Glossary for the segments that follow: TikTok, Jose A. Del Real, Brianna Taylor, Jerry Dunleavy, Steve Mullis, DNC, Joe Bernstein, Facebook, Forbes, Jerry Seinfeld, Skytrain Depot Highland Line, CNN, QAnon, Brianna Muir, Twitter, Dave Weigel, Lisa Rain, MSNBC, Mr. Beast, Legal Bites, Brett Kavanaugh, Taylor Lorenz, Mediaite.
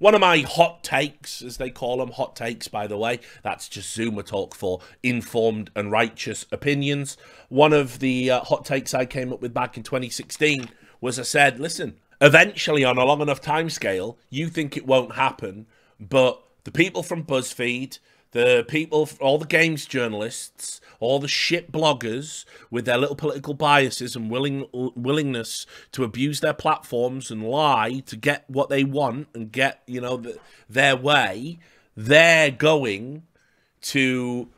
One of my hot takes, as they call them, hot takes, by the way, that's just Zoomer talk for informed and righteous opinions. One of the hot takes I came up with back in 2016 was I said, listen, eventually on a long enough timescale, you think it won't happen, but the people from BuzzFeed, the people, all the games journalists, all the shit bloggers with their little political biases and willingness to abuse their platforms and lie to get what they want and get, you know, their way, they're going to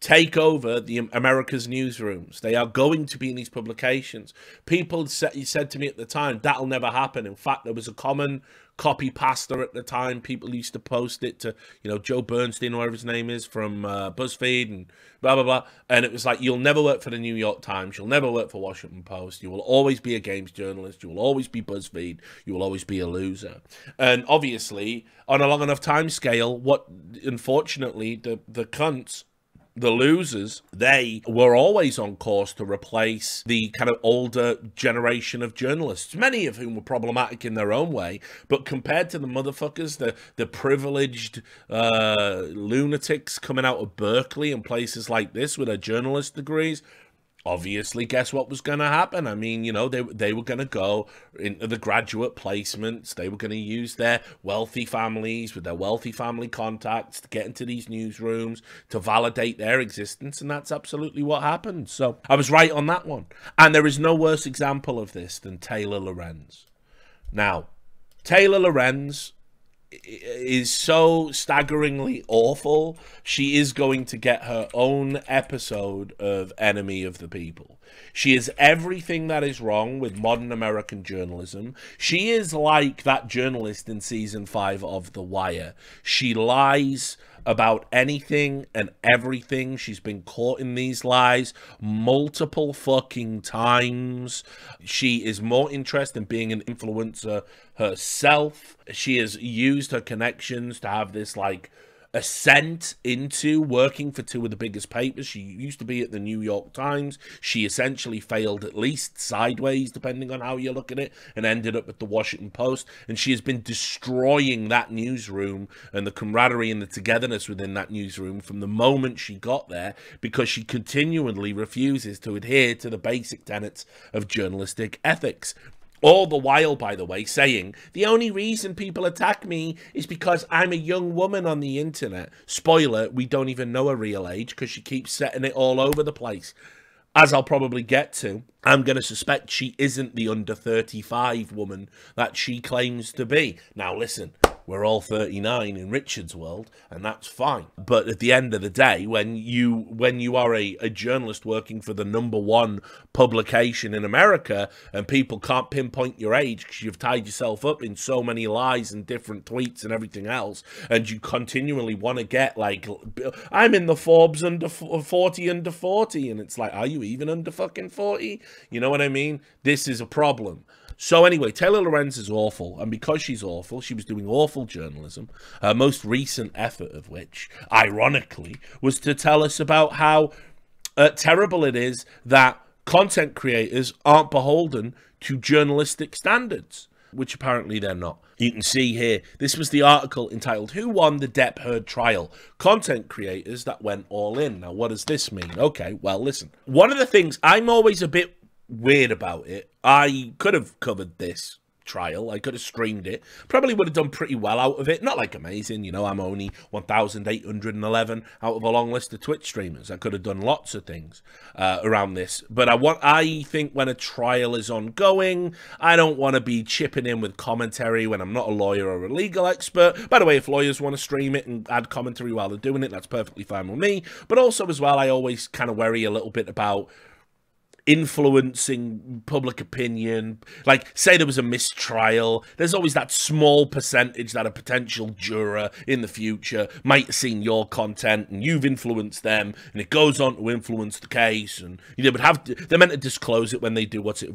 take over the America's newsrooms. They are going to be in these publications. People said to me at the time, that'll never happen. In fact, there was a common copy pasta at the time. People used to post it to, you know, Joe Bernstein, whatever his name is, from BuzzFeed and blah, blah, blah. And it was like, you'll never work for the New York Times. You'll never work for Washington Post. You will always be a games journalist. You will always be BuzzFeed. You will always be a loser. And obviously, on a long enough time scale, what, unfortunately, the cunts, the losers, they were always on course to replace the kind of older generation of journalists, many of whom were problematic in their own way, but compared to the motherfuckers, the privileged lunatics coming out of Berkeley and places like this with their journalist degrees, obviously, guess what was going to happen? I mean, you know, they were going to go into the graduate placements. They were going to use their wealthy families with their wealthy family contacts to get into these newsrooms to validate their existence. And that's absolutely what happened. So I was right on that one. And there is no worse example of this than Taylor Lorenz. Now, Taylor Lorenz is so staggeringly awful. She is going to get her own episode of Enemy of the People. She is everything that is wrong with modern American journalism. She is like that journalist in season 5 of The Wire. She lies about anything and everything. She's been caught in these lies multiple fucking times. She is more interested in being an influencer herself. She has used her connections to have this, like, ascent into working for two of the biggest papers. She used to be at the New York Times. She essentially failed, at least sideways, depending on how you look at it, and ended up at the Washington Post. And she has been destroying that newsroom and the camaraderie and the togetherness within that newsroom from the moment she got there, because she continually refuses to adhere to the basic tenets of journalistic ethics. All the while, by the way, saying, the only reason people attack me is because I'm a young woman on the internet. Spoiler, we don't even know her real age because she keeps setting it all over the place. As I'll probably get to, I'm going to suspect she isn't the under 35 woman that she claims to be. Now, listen, we're all 39 in Richard's world, and that's fine. But at the end of the day, when you are a journalist working for the #1 publication in America, and people can't pinpoint your age because you've tied yourself up in so many lies and different tweets and everything else, and you continually want to get, like, I'm in the Forbes under 40, under 40, and it's like, are you even under fucking 40? You know what I mean? This is a problem. So anyway, Taylor Lorenz is awful, and because she's awful, she was doing awful journalism, her most recent effort of which, ironically, was to tell us about how terrible it is that content creators aren't beholden to journalistic standards, which apparently they're not. You can see here, this was the article entitled, Who Won the Depp-Heard Trial? Content Creators That Went All In. Now, what does this mean? Okay, well, listen. One of the things, I'm always a bit weird about it. I could have covered this trial. I could have streamed it. Probably would have done pretty well out of it. Not like amazing, you know, I'm only 1,811 out of a long list of Twitch streamers. I could have done lots of things around this. But I think when a trial is ongoing, I don't want to be chipping in with commentary when I'm not a lawyer or a legal expert. By the way, if lawyers want to stream it and add commentary while they're doing it, that's perfectly fine with me. But also as well, I always kind of worry a little bit about influencing public opinion. Like, say there was a mistrial, there's always that small percentage that a potential juror in the future might have seen your content and you've influenced them, and it goes on to influence the case, and they would have to, they're meant to disclose it when they do, what's it,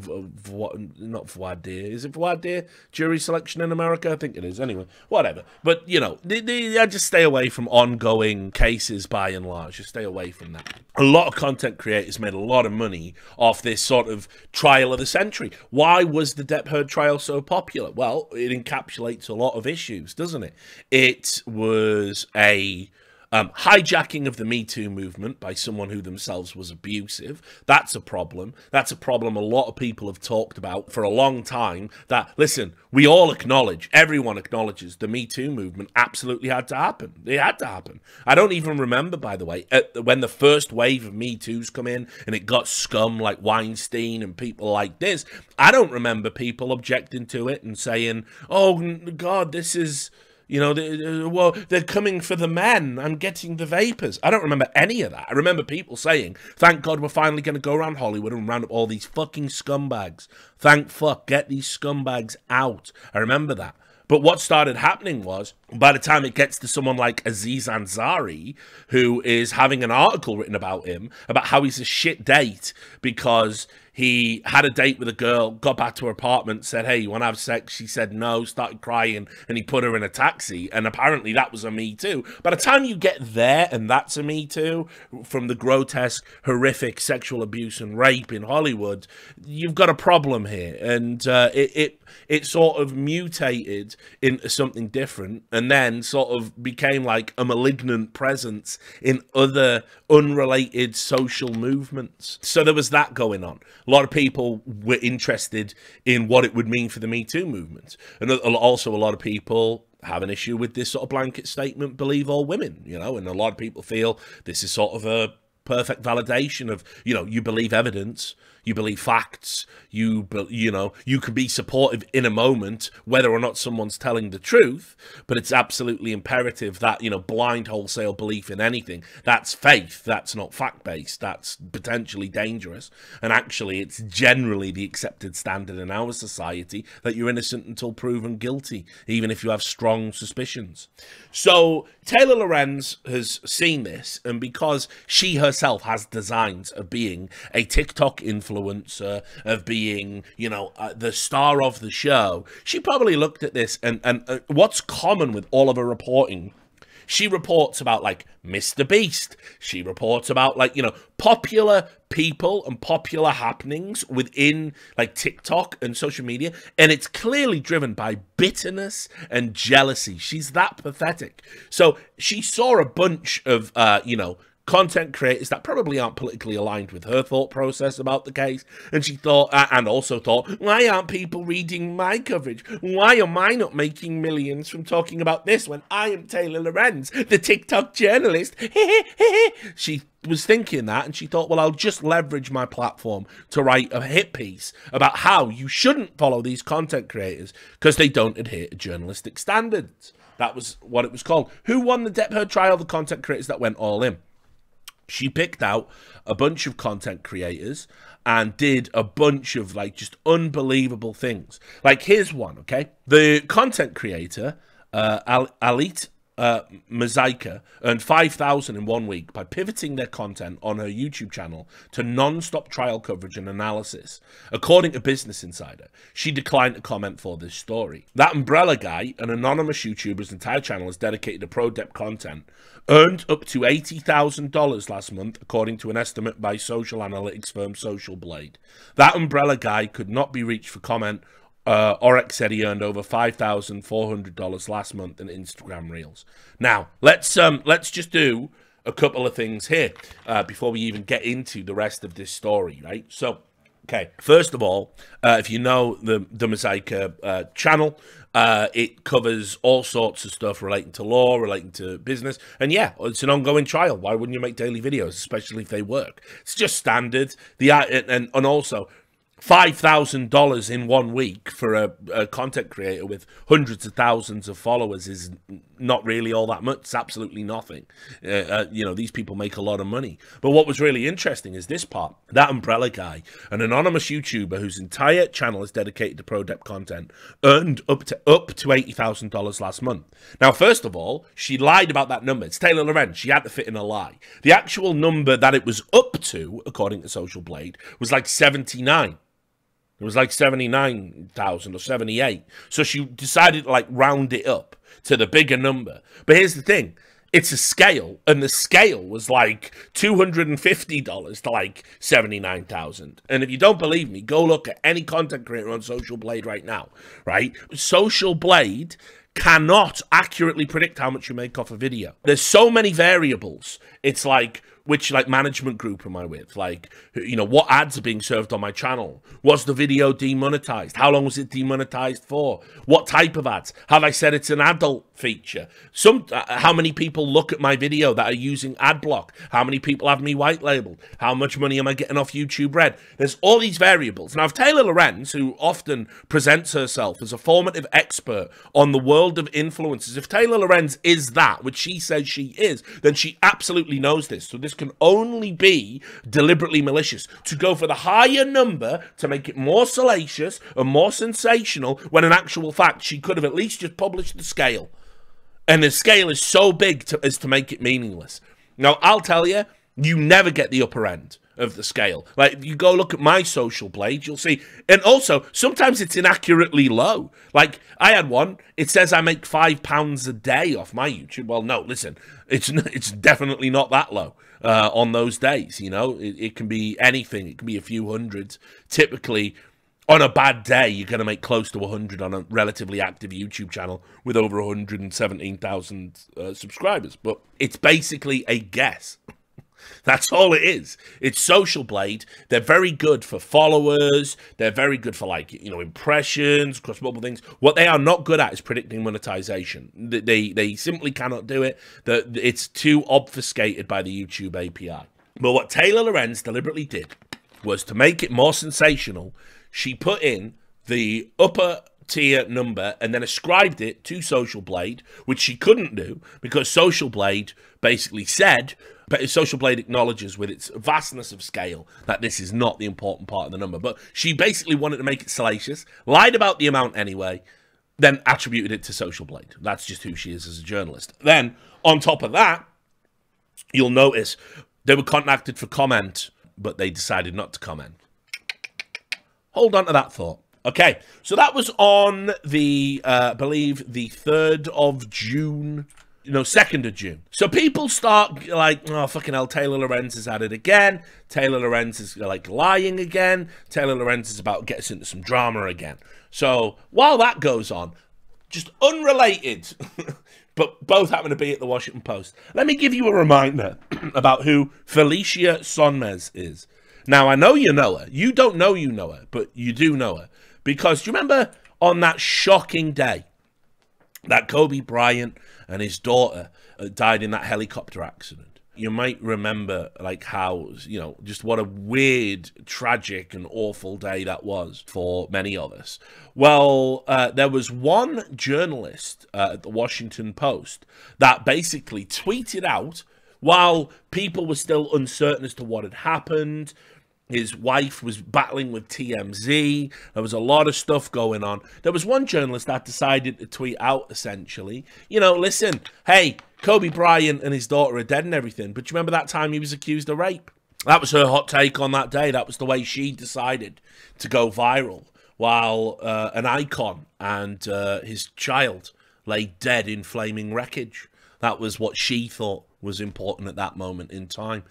not voir dire, is it voir dire jury selection in America? I think it is, anyway, whatever. But, you know, I just stay away from ongoing cases by and large. Just stay away from that. A lot of content creators made a lot of money off this sort of trial of the century. Why was the Depp-Heard trial so popular? Well, it encapsulates a lot of issues, doesn't it? It was a hijacking of the Me Too movement by someone who themselves was abusive. That's a problem. That's a problem a lot of people have talked about for a long time. That, listen, we all acknowledge, everyone acknowledges the Me Too movement absolutely had to happen. It had to happen. I don't even remember, by the way, when the first wave of Me Too's come in and it got scum like Weinstein and people like this. I don't remember people objecting to it and saying, oh, God, this is... You know, well, they're coming for the men. I'm getting the vapors. I don't remember any of that. I remember people saying, thank God we're finally going to go around Hollywood and round up all these fucking scumbags. Thank fuck, get these scumbags out. I remember that. But what started happening was, by the time it gets to someone like Aziz Ansari, who is having an article written about him, about how he's a shit date because he had a date with a girl, got back to her apartment, said, hey, you want to have sex? She said no, started crying, and he put her in a taxi. And apparently that was a Me Too. By the time you get there, and that's a Me Too, from the grotesque, horrific sexual abuse and rape in Hollywood, you've got a problem here. And it sort of mutated into something different, and then sort of became like a malignant presence in other unrelated social movements. So there was that going on. A lot of people were interested in what it would mean for the Me Too movement. And also a lot of people have an issue with this sort of blanket statement, believe all women, you know, and a lot of people feel this is sort of a perfect validation of, you know, you believe evidence, you believe facts, you know, you can be supportive in a moment, whether or not someone's telling the truth, but it's absolutely imperative that, you know, blind wholesale belief in anything, that's faith, that's not fact-based, that's potentially dangerous, and actually it's generally the accepted standard in our society that you're innocent until proven guilty, even if you have strong suspicions. So Taylor Lorenz has seen this, and because she herself has designs of being a TikTok influencer, of being, you know, the star of the show, she probably looked at this and what's common with all of her reporting. She reports about, like, Mr. Beast. She reports about, like, you know, popular people and popular happenings within, like, TikTok and social media. And it's clearly driven by bitterness and jealousy. She's that pathetic. So she saw a bunch of, you know, content creators that probably aren't politically aligned with her thought process about the case, and she thought, and also thought, why aren't people reading my coverage? Why am I not making millions from talking about this when I am Taylor Lorenz, the TikTok journalist? She was thinking that, and she thought, well, I'll just leverage my platform to write a hit piece about how you shouldn't follow these content creators because they don't adhere to journalistic standards. That was what it was called. Who won the Depp-Heard trial? The content creators that went all in. She picked out a bunch of content creators and did a bunch of, like, just unbelievable things. Like, here's one, okay? The content creator, Alit Mazeika, earned $5,000 in 1 week by pivoting their content on her YouTube channel to non-stop trial coverage and analysis. According to Business Insider, she declined to comment for this story. That Umbrella Guy, an anonymous YouTuber's entire channel is dedicated to pro-Depp content, earned up to $80,000 last month, according to an estimate by social analytics firm Social Blade. That Umbrella Guy could not be reached for comment. Oreck said he earned over $5,400 last month in Instagram Reels. Now, let's just do a couple of things here before we even get into the rest of this story, right? So, okay, first of all, if you know the Mazeika channel, it covers all sorts of stuff relating to law, relating to business, and yeah, it's an ongoing trial. Why wouldn't you make daily videos, especially if they work? It's just standard. And also, $5,000 in 1 week for a content creator with hundreds of thousands of followers is not really all that much. It's absolutely nothing. You know, these people make a lot of money. But what was really interesting is this part. That Umbrella Guy, an anonymous YouTuber whose entire channel is dedicated to pro-Depp content, earned up to $80,000 last month. Now, first of all, she lied about that number. It's Taylor Lorenz. She had to fit in a lie. The actual number that it was up to, according to Social Blade, was like 79. It was like 79,000 or 78. So she decided to, like, round it up to the bigger number. But here's the thing. it's a scale, and the scale was like $250 to like $79,000. And if you don't believe me, go look at any content creator on Social Blade right now, right? Social Blade cannot accurately predict how much you make off a video. There's so many variables. It's like, which like management group am I with? Like, you know, what ads are being served on my channel? Was the video demonetized? How long was it demonetized for? What type of ads? Have I said it's an adult feature? How many people look at my video that are using ad block? How many people have me white labeled? How much money am I getting off YouTube Red? There's all these variables. Now, if Taylor Lorenz, who often presents herself as a formative expert on the world of influencers, if Taylor Lorenz is that, which she says she is, then she absolutely knows this. So this can only be deliberately malicious, to go for the higher number to make it more salacious and more sensational, when in actual fact she could have at least just published the scale. And the scale is so big as to make it meaningless. Now, I'll tell you, you never get the upper end of the scale. Like, if you go look at my Social Blade, you'll see. And also, sometimes it's inaccurately low. Like, I had one, it says I make £5 a day off my YouTube. Well, no, listen, it's definitely not that low on those days, you know? It can be anything. It can be a few hundreds. Typically, on a bad day, you're going to make close to 100 on a relatively active YouTube channel with over 117,000 subscribers. But it's basically a guess. That's all it is. It's Social Blade. They're very good for followers. They're very good for, like, you know, impressions, cross multiple things. What they are not good at is predicting monetization. They simply cannot do it. It's too obfuscated by the YouTube API. But what Taylor Lorenz deliberately did was, to make it more sensational, she put in the upper tier number and then ascribed it to Social Blade, which she couldn't do, because Social Blade basically said, but Social Blade acknowledges with its vastness of scale that this is not the important part of the number. But she basically wanted to make it salacious, lied about the amount anyway, then attributed it to Social Blade. That's just who she is as a journalist. Then, on top of that, you'll notice they were contacted for comment, but they decided not to comment. Hold on to that thought. Okay, so that was on the, I believe, the 3rd of June... No, 2nd of June. So people start like, oh, fucking hell, Taylor Lorenz is at it again. Taylor Lorenz is, like, lying again. Taylor Lorenz is about to get us into some drama again. So while that goes on, just unrelated, but both happen to be at the Washington Post, let me give you a reminder about who Felicia Sonmez is. Now, I know you know her. You don't know you know her, but you do know her. Because, do you remember on that shocking day that Kobe Bryant and his daughter died in that helicopter accident? You might remember, like, how, you know, just what a weird, tragic and awful day that was for many of us. Well, there was one journalist at the Washington Post that basically tweeted out, while people were still uncertain as to what had happened, his wife was battling with TMZ. There was a lot of stuff going on. There was one journalist that decided to tweet out, essentially, you know, listen, hey, Kobe Bryant and his daughter are dead and everything, but you remember that time he was accused of rape? That was her hot take on that day. That was the way she decided to go viral, while an icon and his child lay dead in flaming wreckage. That was what she thought was important at that moment in time.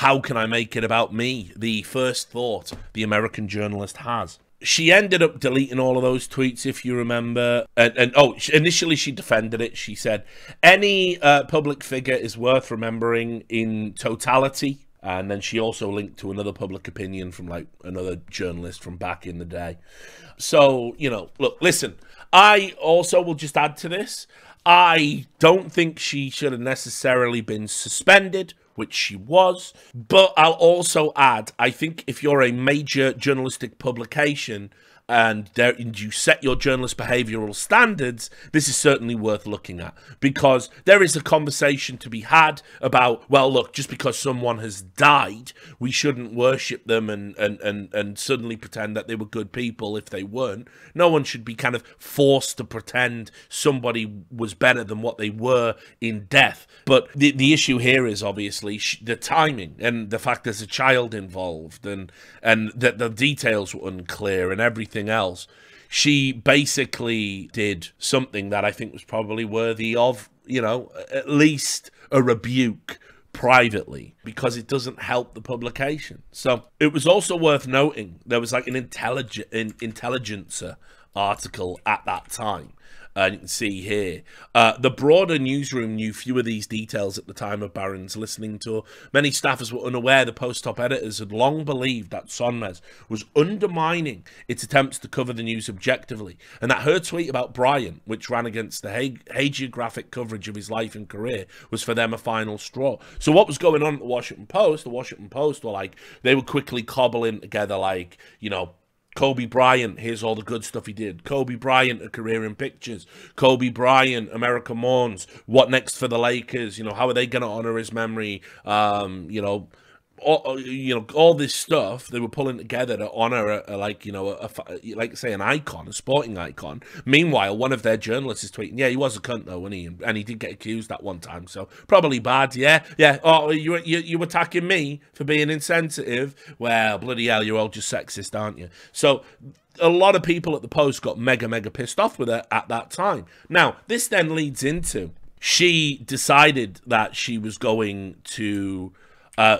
How can I make it about me? The first thought the American journalist has. She ended up deleting all of those tweets, if you remember. Initially she defended it. She said, any public figure is worth remembering in totality. And then she also linked to another public opinion from, like, another journalist from back in the day. So, you know, look, listen, I also will just add to this. I don't think she should have necessarily been suspended, which she was, but I'll also add, I think if you're a major journalistic publication and you set your journalist behavioural standards, this is certainly worth looking at, because there is a conversation to be had about, well, look, just because someone has died, we shouldn't worship them and suddenly pretend that they were good people if they weren't. No one should be kind of forced to pretend somebody was better than what they were in death. But the issue here is obviously the timing and the fact there's a child involved and that the details were unclear and everything else. She basically did something that I think was probably worthy of you know, at least a rebuke privately, because it doesn't help the publication. So it was also worth noting, there was like an Intelligencer article at that time. You can see here, the broader newsroom knew few of these details at the time of Barron's listening tour. Many staffers were unaware the post-op editors had long believed that Sonmez was undermining its attempts to cover the news objectively, and that her tweet about Bryant, which ran against the hagiographic coverage of his life and career, was for them a final straw. So what was going on at the Washington Post? The Washington Post were like, they were quickly cobbling together, like, you know, Kobe Bryant, here's all the good stuff he did. Kobe Bryant, a career in pictures. Kobe Bryant, America mourns. What next for the Lakers? You know, how are they going to honor his memory? All this stuff they were pulling together to honor like say an icon, a sporting icon. Meanwhile, one of their journalists is tweeting, yeah, he was a cunt though, wasn't he? And he did get accused that one time, so probably bad. Yeah, oh, you attacking me for being insensitive? Well, bloody hell, you're all just sexist, aren't you? So a lot of people at the Post got mega pissed off with her at that time. Now this then leads into, she decided that she was going to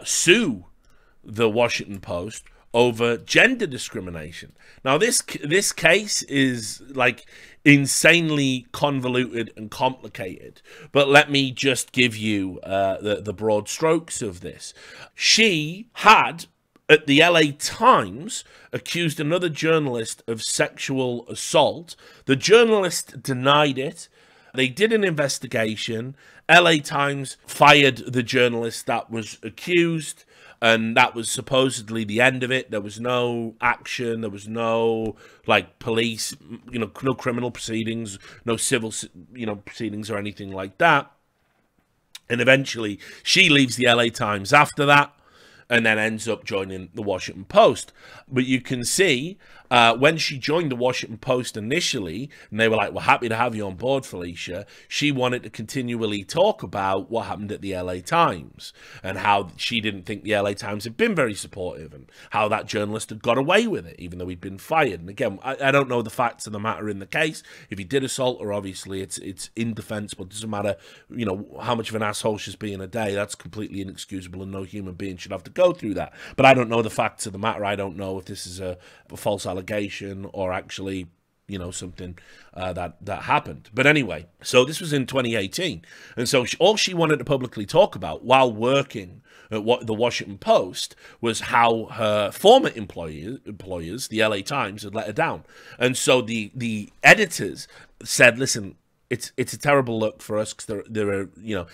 sue the Washington Post over gender discrimination. Now, this case is like insanely convoluted and complicated, but let me just give you the broad strokes of this. She had, at the LA Times, accused another journalist of sexual assault. The journalist denied it. They did an investigation. LA Times fired the journalist that was accused, and that was supposedly the end of it. There was no action. There was no, like, police, you know, no criminal proceedings, no civil, you know, proceedings or anything like that. And eventually she leaves the LA Times after that, and then ends up joining the Washington Post. But you can see, when she joined the Washington Post initially, and they were like, we're happy to have you on board, Felicia, she wanted to continually talk about what happened at the LA Times, and how she didn't think the LA Times had been very supportive, and how that journalist had got away with it, even though he'd been fired. And again, I don't know the facts of the matter in the case. If he did assault her, obviously it's indefensible. It doesn't matter, you know, how much of an asshole she's being a day. That's completely inexcusable, and no human being should have to go through that. But I don't know the facts of the matter. I don't know if this is a false allegation or actually, you know, something that happened. But anyway, so this was in 2018, and so all she wanted to publicly talk about while working at the Washington Post was how her former employers, the LA Times, had let her down. And so the editors said, listen, it's a terrible look for us, because they're you know,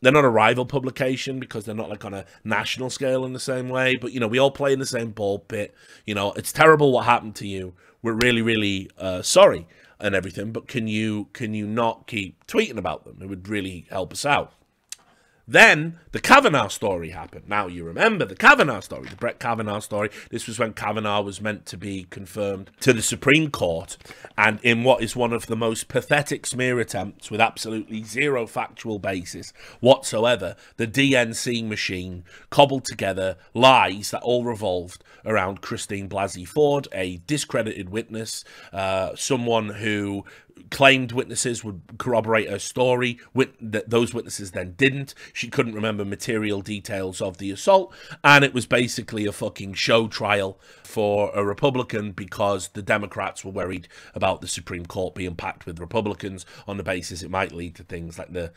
they're not a rival publication, because they're not like on a national scale in the same way. But, you know, we all play in the same ball pit. You know, it's terrible what happened to you. We're really sorry and everything. But can you not keep tweeting about them? It would really help us out. Then the Kavanaugh story happened. Now, you remember the Kavanaugh story, the Brett Kavanaugh story. This was when Kavanaugh was meant to be confirmed to the Supreme Court, and in what is one of the most pathetic smear attempts with absolutely zero factual basis whatsoever, the DNC machine cobbled together lies that all revolved around Christine Blasey Ford, a discredited witness, someone who claimed witnesses would corroborate her story. Those witnesses then didn't. She couldn't remember material details of the assault, and it was basically a fucking show trial for a Republican, because the Democrats were worried about the Supreme Court being packed with Republicans on the basis it might lead to things like the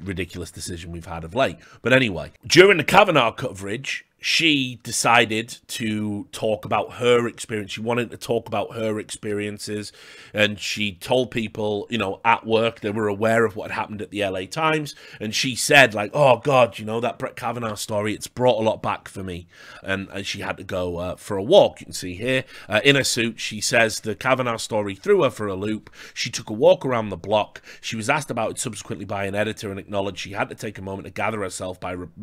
ridiculous decision we've had of late. But anyway, during the Kavanaugh coverage, she decided to talk about her experience. She wanted to talk about her experiences, and she told people, you know, at work, they were aware of what had happened at the LA Times, and she said, like, oh God, you know, that Brett Kavanaugh story, it's brought a lot back for me. And she had to go for a walk. You can see here, in her suit, she says the Kavanaugh story threw her for a loop. She took a walk around the block. She was asked about it subsequently by an editor, and acknowledged she had to take a moment to gather herself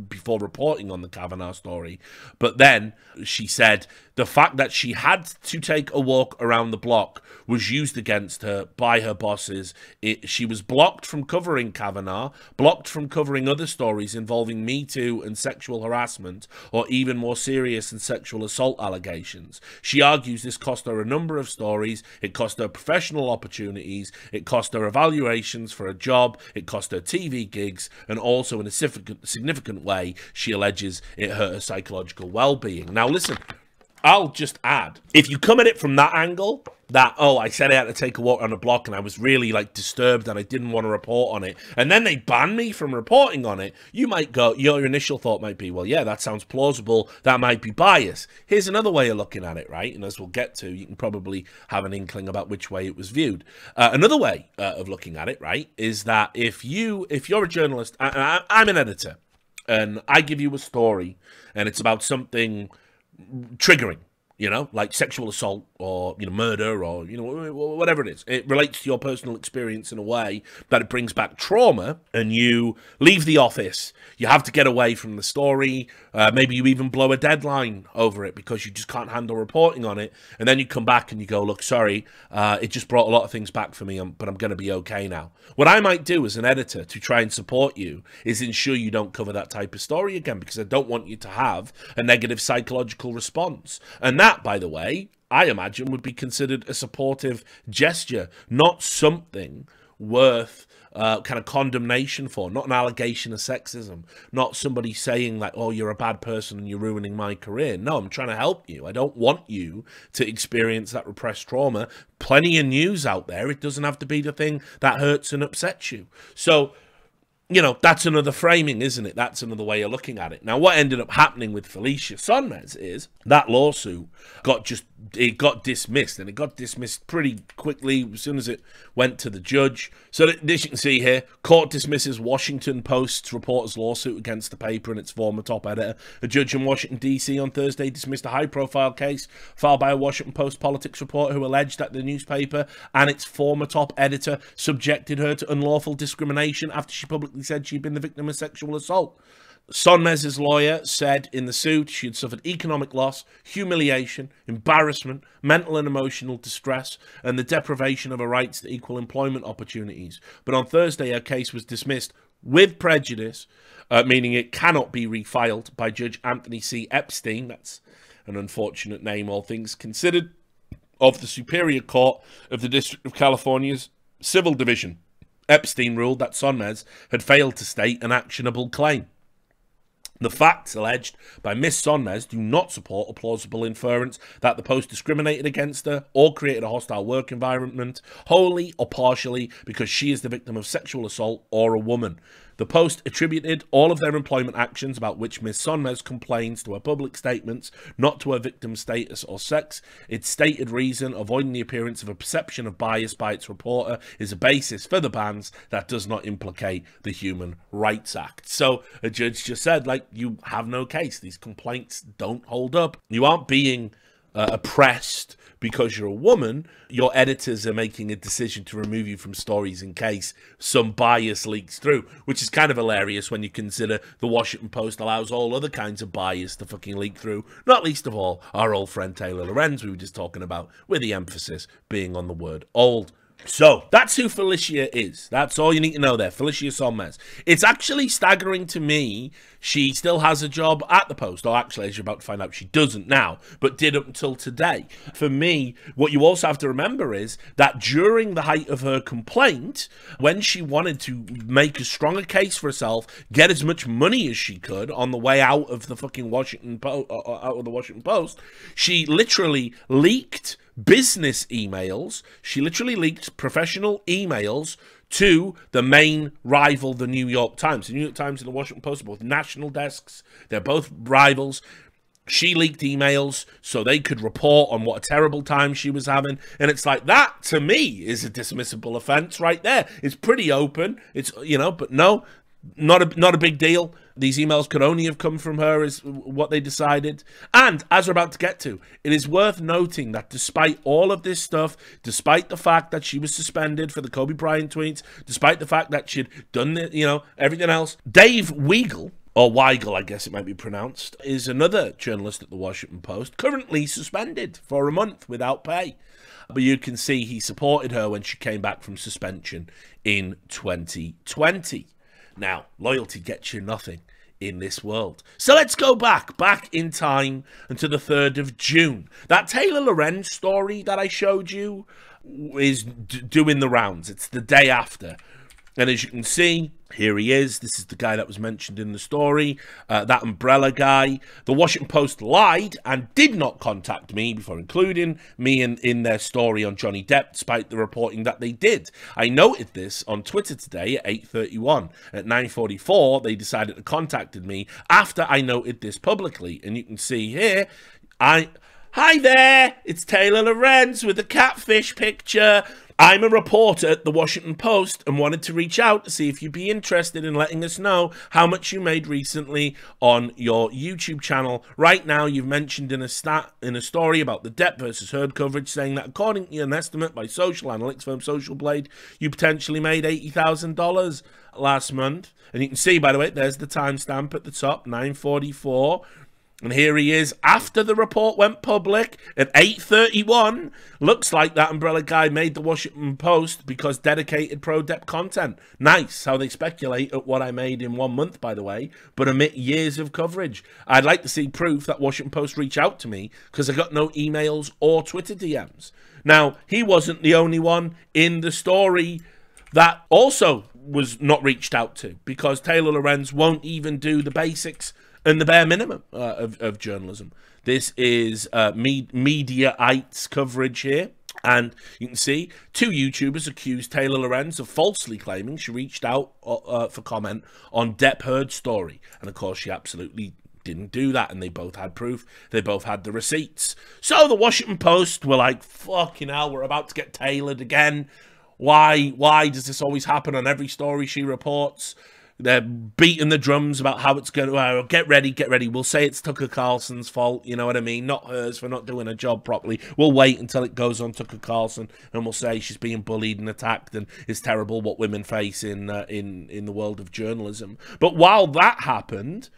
before reporting on the Kavanaugh story. But then she said The fact that she had to take a walk around the block was used against her by her bosses. She was blocked from covering Kavanaugh, blocked from covering other stories involving Me Too and sexual harassment, or even more serious and sexual assault allegations. She argues this cost her a number of stories. It cost her professional opportunities. It cost her evaluations for a job. It cost her TV gigs. And also, in a significant way, she alleges it hurt her psychological well-being. Now, listen, I'll just add, if you come at it from that angle, that, oh, I said I had to take a walk on a block and I was really, like, disturbed and I didn't want to report on it, and then they banned me from reporting on it, you might go, your initial thought might be, well, yeah, that sounds plausible, that might be bias. Here's another way of looking at it, right? And as we'll get to, you can probably have an inkling about which way it was viewed. Another way of looking at it, right, is that if you're a journalist, and I'm an editor, and I give you a story, and it's about something triggering, you know, like sexual assault or, you know, murder or, you know, whatever it is. It relates to your personal experience in a way that it brings back trauma, and you leave the office. You have to get away from the story. Maybe you even blow a deadline over it because you just can't handle reporting on it. And then you come back and you go, look, sorry, it just brought a lot of things back for me, but I'm going to be okay now. What I might do as an editor to try and support you is ensure you don't cover that type of story again, because I don't want you to have a negative psychological response. And that, by the way, I imagine would be considered a supportive gesture, not something worth kind of condemnation for, not an allegation of sexism, not somebody saying like, oh, you're a bad person and you're ruining my career. No, I'm trying to help you. I don't want you to experience that repressed trauma. Plenty of news out there. It doesn't have to be the thing that hurts and upsets you. So, you know, that's another framing, isn't it? That's another way of looking at it. Now, what ended up happening with Felicia Sonmez is that lawsuit got dismissed, and it got dismissed pretty quickly as soon as it went to the judge. So as you can see here, court dismisses Washington Post's reporter's lawsuit against the paper and its former top editor. A judge in Washington, D.C. on Thursday dismissed a high-profile case filed by a Washington Post politics reporter who alleged that the newspaper and its former top editor subjected her to unlawful discrimination after she publicly said she'd been the victim of sexual assault. Sonmez's lawyer said in the suit she had suffered economic loss, humiliation, embarrassment, mental and emotional distress, and the deprivation of her rights to equal employment opportunities. But on Thursday, her case was dismissed with prejudice, meaning it cannot be refiled, by Judge Anthony C. Epstein, that's an unfortunate name all things considered, of the Superior Court of the District of California's Civil Division. Epstein ruled that Sonmez had failed to state an actionable claim. The facts alleged by Ms. Sonmez do not support a plausible inference that the Post discriminated against her or created a hostile work environment, wholly or partially, because she is the victim of sexual assault or a woman. The Post attributed all of their employment actions about which Ms. Sonmez complains to her public statements, not to her victim status or sex. Its stated reason, avoiding the appearance of a perception of bias by its reporter, is a basis for the bans that does not implicate the Human Rights Act. So a judge just said, like, you have no case. These complaints don't hold up. You aren't being oppressed because you're a woman. Your editors are making a decision to remove you from stories in case some bias leaks through, which is kind of hilarious when you consider the Washington Post allows all other kinds of bias to fucking leak through, not least of all our old friend Taylor Lorenz, we were just talking about, with the emphasis being on the word old. So that's who Felicia is. That's all you need to know there, Felicia Sonmez. It's actually staggering to me she still has a job at the Post, or actually, as you're about to find out, she doesn't now, but did up until today. For me, what you also have to remember is that during the height of her complaint, when she wanted to make as strong a case for herself, get as much money as she could on the way out of the fucking Washington Post, she literally leaked business emails. She literally leaked professional emails to the main rival, the New York Times. The New York Times and the Washington Post are both national desks. They're both rivals. She leaked emails so they could report on what a terrible time she was having. And it's like, that to me is a dismissible offense right there. It's pretty open. It's, you know, but no, not a big deal. These emails could only have come from her, is what they decided. And as we're about to get to, it is worth noting that despite all of this stuff, despite the fact that she was suspended for the Kobe Bryant tweets, despite the fact that she'd done, you know, everything else, Dave Weigel, or Weigel, I guess it might be pronounced, is another journalist at the Washington Post, currently suspended for a month without pay. But you can see he supported her when she came back from suspension in 2020. Now, loyalty gets you nothing in this world. So let's go back in time and to the 3rd of June. That Taylor Lorenz story that I showed you is doing the rounds. It's the day after. And as you can see, here he is. This is the guy that was mentioned in the story, that Umbrella guy. The Washington Post lied and did not contact me before including me in their story on Johnny Depp, despite the reporting that they did. I noted this on Twitter today at 8:31. At 9:44, they decided to contact me after I noted this publicly. And you can see here, Hi there, it's Taylor Lorenz with the catfish picture. I'm a reporter at the Washington Post and wanted to reach out to see if you'd be interested in letting us know how much you made recently on your YouTube channel. Right now, you've mentioned in a story about the Depp versus Heard coverage, saying that according to an estimate by social analytics firm Social Blade, you potentially made $80,000 last month. And you can see, by the way, there's the timestamp at the top, 9:44. And here he is after the report went public at 8:31. Looks like that Umbrella guy made the Washington Post because dedicated pro-Depp content. Nice how they speculate at what I made in 1 month, by the way, but omit years of coverage. I'd like to see proof that Washington Post reached out to me because I got no emails or Twitter DMs. Now, he wasn't the only one in the story that also was not reached out to, because Taylor Lorenz won't even do the basics and the bare minimum of journalism. This is Mediaites coverage here. And you can see two YouTubers accused Taylor Lorenz of falsely claiming she reached out for comment on Depp-Heard story. And of course, she absolutely didn't do that. And they both had proof. They both had the receipts. So the Washington Post were like, fucking hell, we're about to get tailored again. Why does this always happen on every story she reports? They're beating the drums about how it's going to get ready. We'll say it's Tucker Carlson's fault, you know what I mean? Not hers for not doing her job properly. We'll wait until it goes on Tucker Carlson and we'll say she's being bullied and attacked and it's terrible what women face in the world of journalism. But while that happened,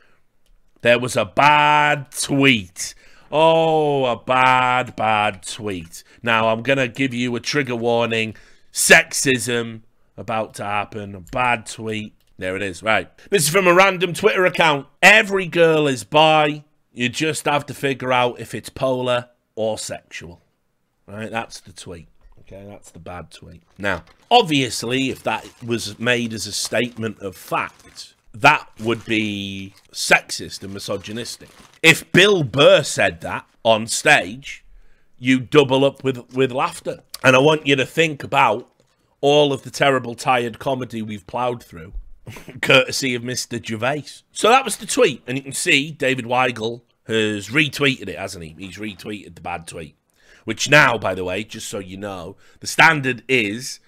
there was a bad tweet. Oh, a bad tweet. Now, I'm going to give you a trigger warning. Sexism about to happen. A bad tweet. There it is, right. This is from a random Twitter account. Every girl is bi. You just have to figure out if it's polar or sexual. Right, that's the tweet. Okay, that's the bad tweet. Now, obviously, if that was made as a statement of fact, that would be sexist and misogynistic. If Bill Burr said that on stage, you double up with laughter. And I want you to think about all of the terrible, tired comedy we've plowed through, courtesy of Mr. Gervais. So that was the tweet, and you can see David Weigel has retweeted it, hasn't he? He's retweeted the bad tweet, which now, by the way, just so you know, the standard is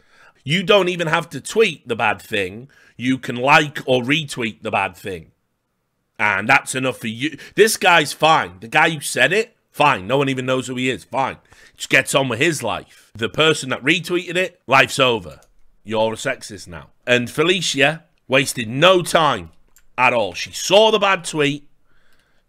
you don't even have to tweet the bad thing. You can like or retweet the bad thing, and that's enough for you. This guy's fine. The guy who said it, fine. No one even knows who he is. Fine. Just gets on with his life. The person that retweeted it, life's over. You're a sexist now. And Felicia wasted no time at all. She saw the bad tweet,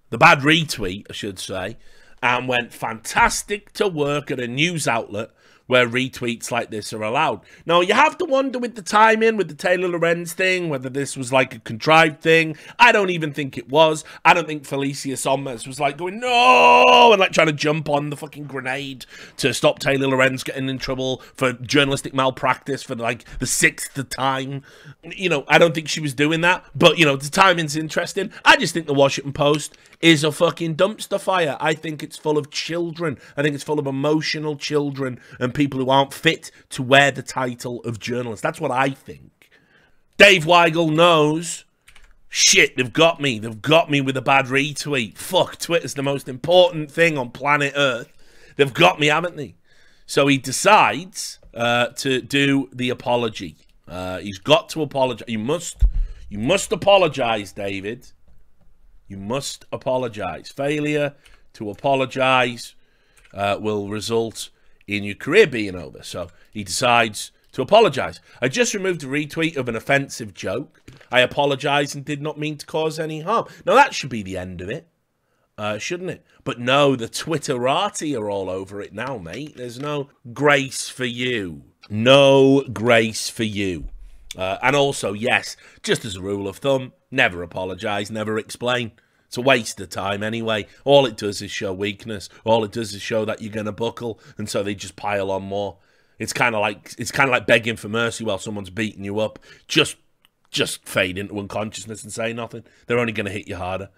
the bad retweet, I should say, and went fantastic to work at a news outlet where retweets like this are allowed. Now, you have to wonder with the timing, with the Taylor Lorenz thing, whether this was like a contrived thing. I don't even think it was. I don't think Felicia Sonmez was like going, no, and like trying to jump on the fucking grenade to stop Taylor Lorenz getting in trouble for journalistic malpractice for like the 6th time. You know, I don't think she was doing that, but you know, the timing's interesting. I just think the Washington Post is a fucking dumpster fire. I think it's full of children. I think it's full of emotional children and people who aren't fit to wear the title of journalist. That's what I think. Dave Weigel knows, shit, they've got me. They've got me with a bad retweet. Fuck, Twitter's the most important thing on planet Earth. They've got me, haven't they? So he decides to do the apology. He's got to apologize. You must apologize, David. You must apologize. Failure to apologize will result in your career being over. So he decides to apologise. I just removed a retweet of an offensive joke. I apologise and did not mean to cause any harm. Now, that should be the end of it, shouldn't it? But no, the Twitterati are all over it now, mate. There's no grace for you. No grace for you. And also, yes, just as a rule of thumb, never apologise, never explain. It's a waste of time anyway. All it does is show weakness. All it does is show that you're going to buckle, and so they just pile on more. It's kind of like begging for mercy while someone's beating you up. Just fade into unconsciousness and say nothing. They're only going to hit you harder.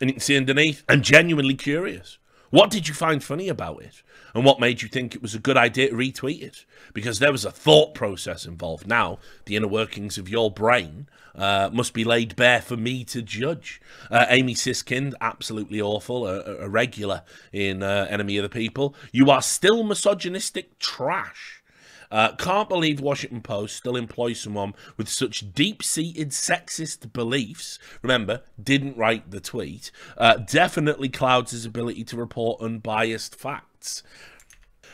And you can see underneath, I'm genuinely curious. What did you find funny about it? And what made you think it was a good idea to retweet it? Because there was a thought process involved. Now, the inner workings of your brain must be laid bare for me to judge. Amy Siskind, absolutely awful, a regular in Enemy of the People. You are still misogynistic trash. Can't believe Washington Post still employs someone with such deep-seated sexist beliefs. Remember, didn't write the tweet. Definitely clouds his ability to report unbiased facts.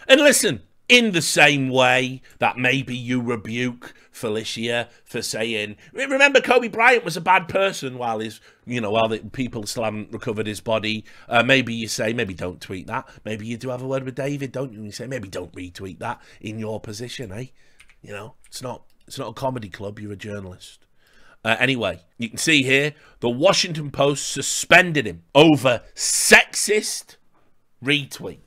And listen, in the same way that maybe you rebuke Felicia for saying, remember Kobe Bryant was a bad person while his, you know, while the people still haven't recovered his body. Maybe you say, maybe don't tweet that. Maybe you do have a word with David, don't you? And you say, maybe don't retweet that in your position, eh? You know, it's not a comedy club. You're a journalist. Anyway, you can see here, the Washington Post suspended him over sexist retweet.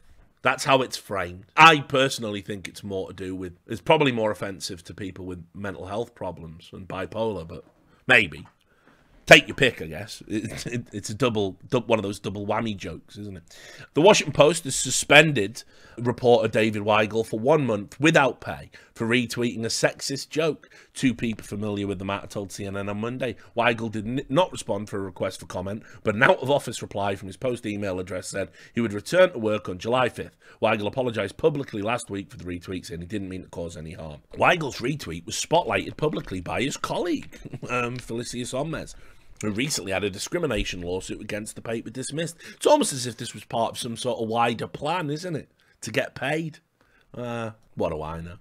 That's how it's framed. I personally think it's more to do with... It's probably more offensive to people with mental health problems and bipolar, but maybe. Take your pick, I guess. It's a one of those double whammy jokes, isn't it? The Washington Post has suspended reporter David Weigel for 1 month without pay for retweeting a sexist joke. Two people familiar with the matter told CNN on Monday. Weigel did not respond for a request for comment, but an out-of-office reply from his Post email address said he would return to work on July 5th. Weigel apologised publicly last week for the retweet, saying he didn't mean to cause any harm. Weigel's retweet was spotlighted publicly by his colleague, Felicia Sonmez, who recently had a discrimination lawsuit against the paper dismissed. It's almost as if this was part of some sort of wider plan, isn't it? To get paid. What do I know?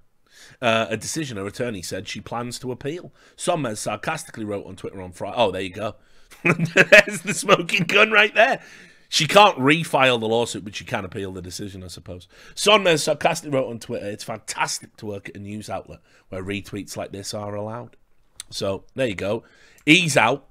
A decision her attorney said she plans to appeal. Sonmez sarcastically wrote on Twitter on Friday. Oh, there you go. There's the smoking gun right there. She can't refile the lawsuit, but she can appeal the decision, I suppose. Sonmez sarcastically wrote on Twitter, it's fantastic to work at a news outlet where retweets like this are allowed. So, there you go. He's out.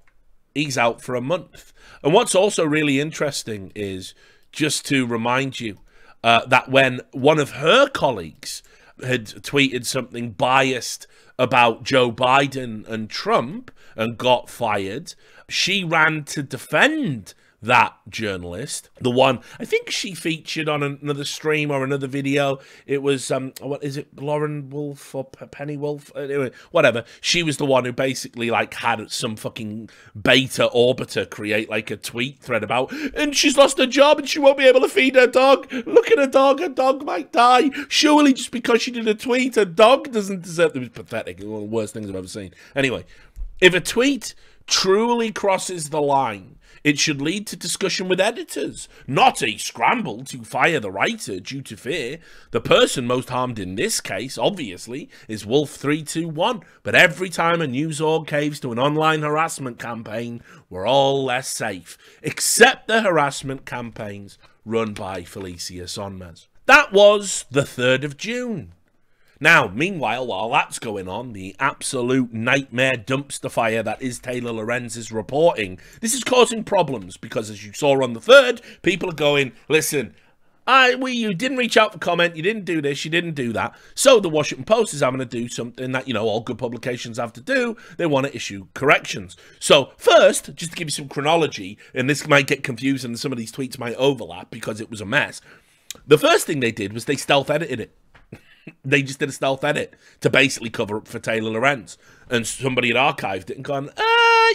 He's out for a month. And what's also really interesting is, just to remind you, that when one of her colleagues had tweeted something biased about Joe Biden and Trump and got fired, she ran to defend that journalist. The one, I think she featured on another stream or another video. It was, what is it, Lauren Wolf or Penny Wolf? Anyway, whatever. She was the one who basically, like, had some fucking beta orbiter create, like, a tweet thread about, and she's lost her job and she won't be able to feed her dog. Look at her dog might die. Surely just because she did a tweet, her dog doesn't deserve it. It was pathetic. One of the worst things I've ever seen. Anyway, if a tweet truly crosses the line, it should lead to discussion with editors, not a scramble to fire the writer due to fear. The person most harmed in this case, obviously, is Wolf321. But every time a news org caves to an online harassment campaign, we're all less safe. Except the harassment campaigns run by Felicia Sonmez. That was the 3rd of June. Now, meanwhile, while that's going on, the absolute nightmare dumpster fire that is Taylor Lorenz's reporting, this is causing problems because, as you saw on the 3rd, people are going, listen, you didn't reach out for comment, you didn't do this, you didn't do that. So the Washington Post is having to do something that, you know, all good publications have to do. They want to issue corrections. So first, just to give you some chronology, and this might get confusing, some of these tweets might overlap because it was a mess. The first thing they did was they stealth edited it. They just did a stealth edit to basically cover up for Taylor Lorenz. And somebody had archived it and gone,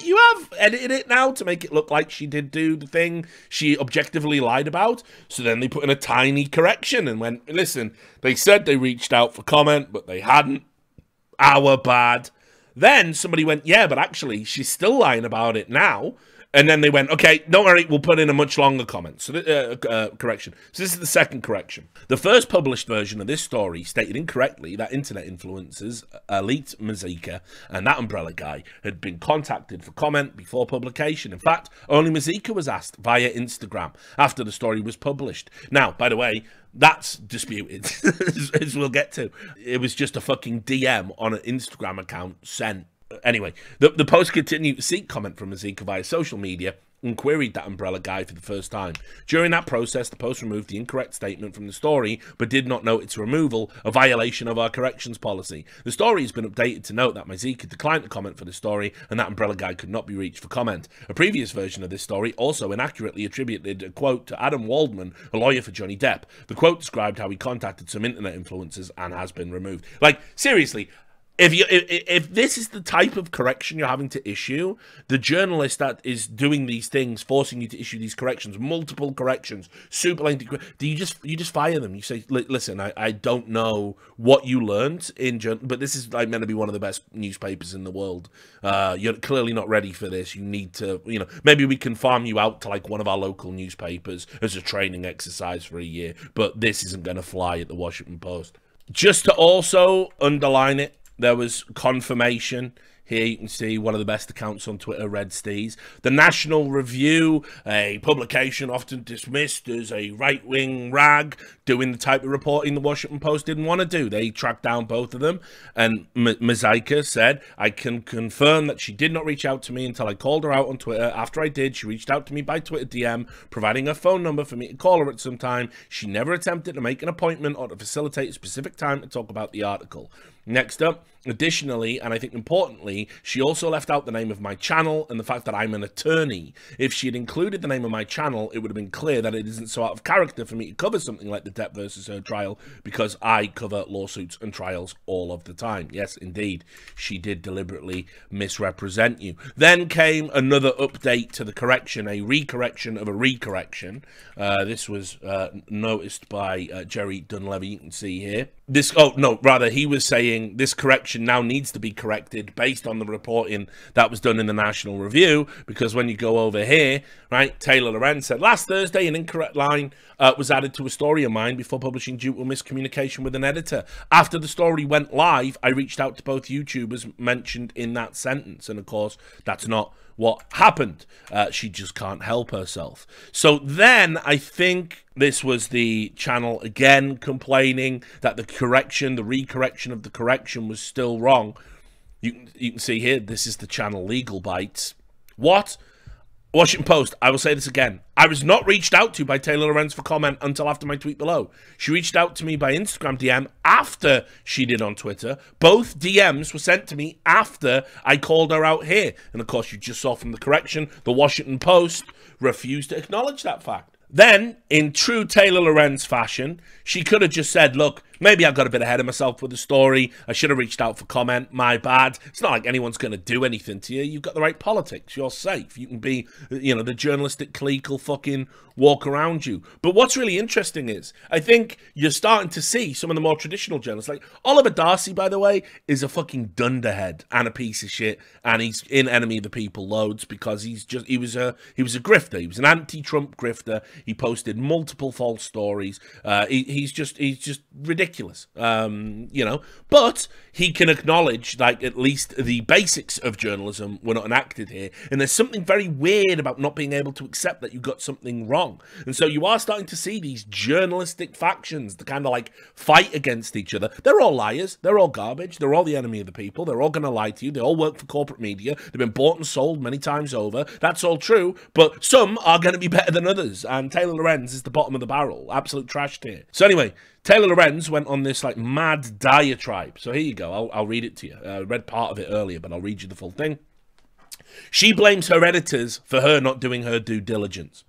you have edited it now to make it look like she did do the thing she objectively lied about. So then they put in a tiny correction and went, listen, they said they reached out for comment, but they hadn't. Our bad. Then somebody went, yeah, but actually she's still lying about it now. And then they went, okay, don't worry, we'll put in a much longer comment. So, correction. So this is the second correction. The first published version of this story stated incorrectly that internet influencers Alit Mazeika and that Umbrella Guy had been contacted for comment before publication. In fact, only Mazeika was asked via Instagram after the story was published. Now, by the way, that's disputed, as we'll get to. It was just a fucking DM on an Instagram account sent. Anyway, the Post continued to seek comment from Mazeika via social media and queried that Umbrella Guy for the first time. During that process, the Post removed the incorrect statement from the story, but did not note its removal, a violation of our corrections policy. The story has been updated to note that Mazeika declined to comment for the story, and that Umbrella Guy could not be reached for comment. A previous version of this story also inaccurately attributed a quote to Adam Waldman, a lawyer for Johnny Depp. The quote described how he contacted some internet influencers and has been removed. Like, seriously. If this is the type of correction you're having to issue, the journalist that is doing these things, forcing you to issue these corrections, multiple corrections, super lengthy, do you just fire them? You say, listen, I don't know what you learned in journalism, but this is like meant to be one of the best newspapers in the world. You're clearly not ready for this. You need to, you know, maybe we can farm you out to like one of our local newspapers as a training exercise for a year, but this isn't going to fly at the Washington Post. Just to also underline it, there was confirmation. Here you can see one of the best accounts on Twitter, Red Steez. The National Review, a publication often dismissed as a right-wing rag, doing the type of reporting the Washington Post didn't want to do. They tracked down both of them, and Mazeika said, I can confirm that she did not reach out to me until I called her out on Twitter. After I did, she reached out to me by Twitter DM, providing her phone number for me to call her at some time. She never attempted to make an appointment or to facilitate a specific time to talk about the article. Next up, additionally, and I think importantly, she also left out the name of my channel and the fact that I'm an attorney. If she had included the name of my channel, it would have been clear that it isn't so out of character for me to cover something like the Depp versus her trial, because I cover lawsuits and trials all of the time. Yes, indeed, she did deliberately misrepresent you. Then came another update to the correction, a recorrection of a recorrection. This was noticed by Jerry Dunleavy, you can see here. He was saying this correction now needs to be corrected based on the reporting that was done in the National Review, because when you go over here, right, Taylor Lorenz said, last Thursday, an incorrect line was added to a story of mine before publishing due to miscommunication with an editor. After the story went live, I reached out to both YouTubers mentioned in that sentence, and of course, that's not what happened. She just can't help herself. So then I think this was the channel again complaining that the correction, the recorrection of the correction was still wrong. You can see here, this is the channel Legal Bites. What? Washington Post, I will say this again. I was not reached out to by Taylor Lorenz for comment until after my tweet below. She reached out to me by Instagram DM after she did on Twitter. Both DMs were sent to me after I called her out here. And of course, you just saw from the correction, the Washington Post refused to acknowledge that fact. Then, in true Taylor Lorenz fashion, she could have just said, look, maybe I got a bit ahead of myself with the story. I should have reached out for comment. My bad. It's not like anyone's going to do anything to you. You've got the right politics. You're safe. You can be, you know, the journalistic clique will fucking walk around you. But what's really interesting is, I think you're starting to see some of the more traditional journalists. Like, Oliver Darcy, by the way, is a fucking dunderhead and a piece of shit. And he's in Enemy of the People loads because he's just, he was a grifter. He was an anti-Trump grifter. He posted multiple false stories. He's just ridiculous, you know. But he can acknowledge, like, at least the basics of journalism were not enacted here. And there's something very weird about not being able to accept that you got something wrong. And so you are starting to see these journalistic factions that kind of, like, fight against each other. They're all liars. They're all garbage. They're all the enemy of the people. They're all going to lie to you. They all work for corporate media. They've been bought and sold many times over. That's all true. But some are going to be better than others. And Taylor Lorenz is the bottom of the barrel. Absolute trash tier. So anyway, Taylor Lorenz went on this like mad diatribe. So here you go. I'll read it to you. I read part of it earlier, but I'll read you the full thing. She blames her editors for her not doing her due diligence.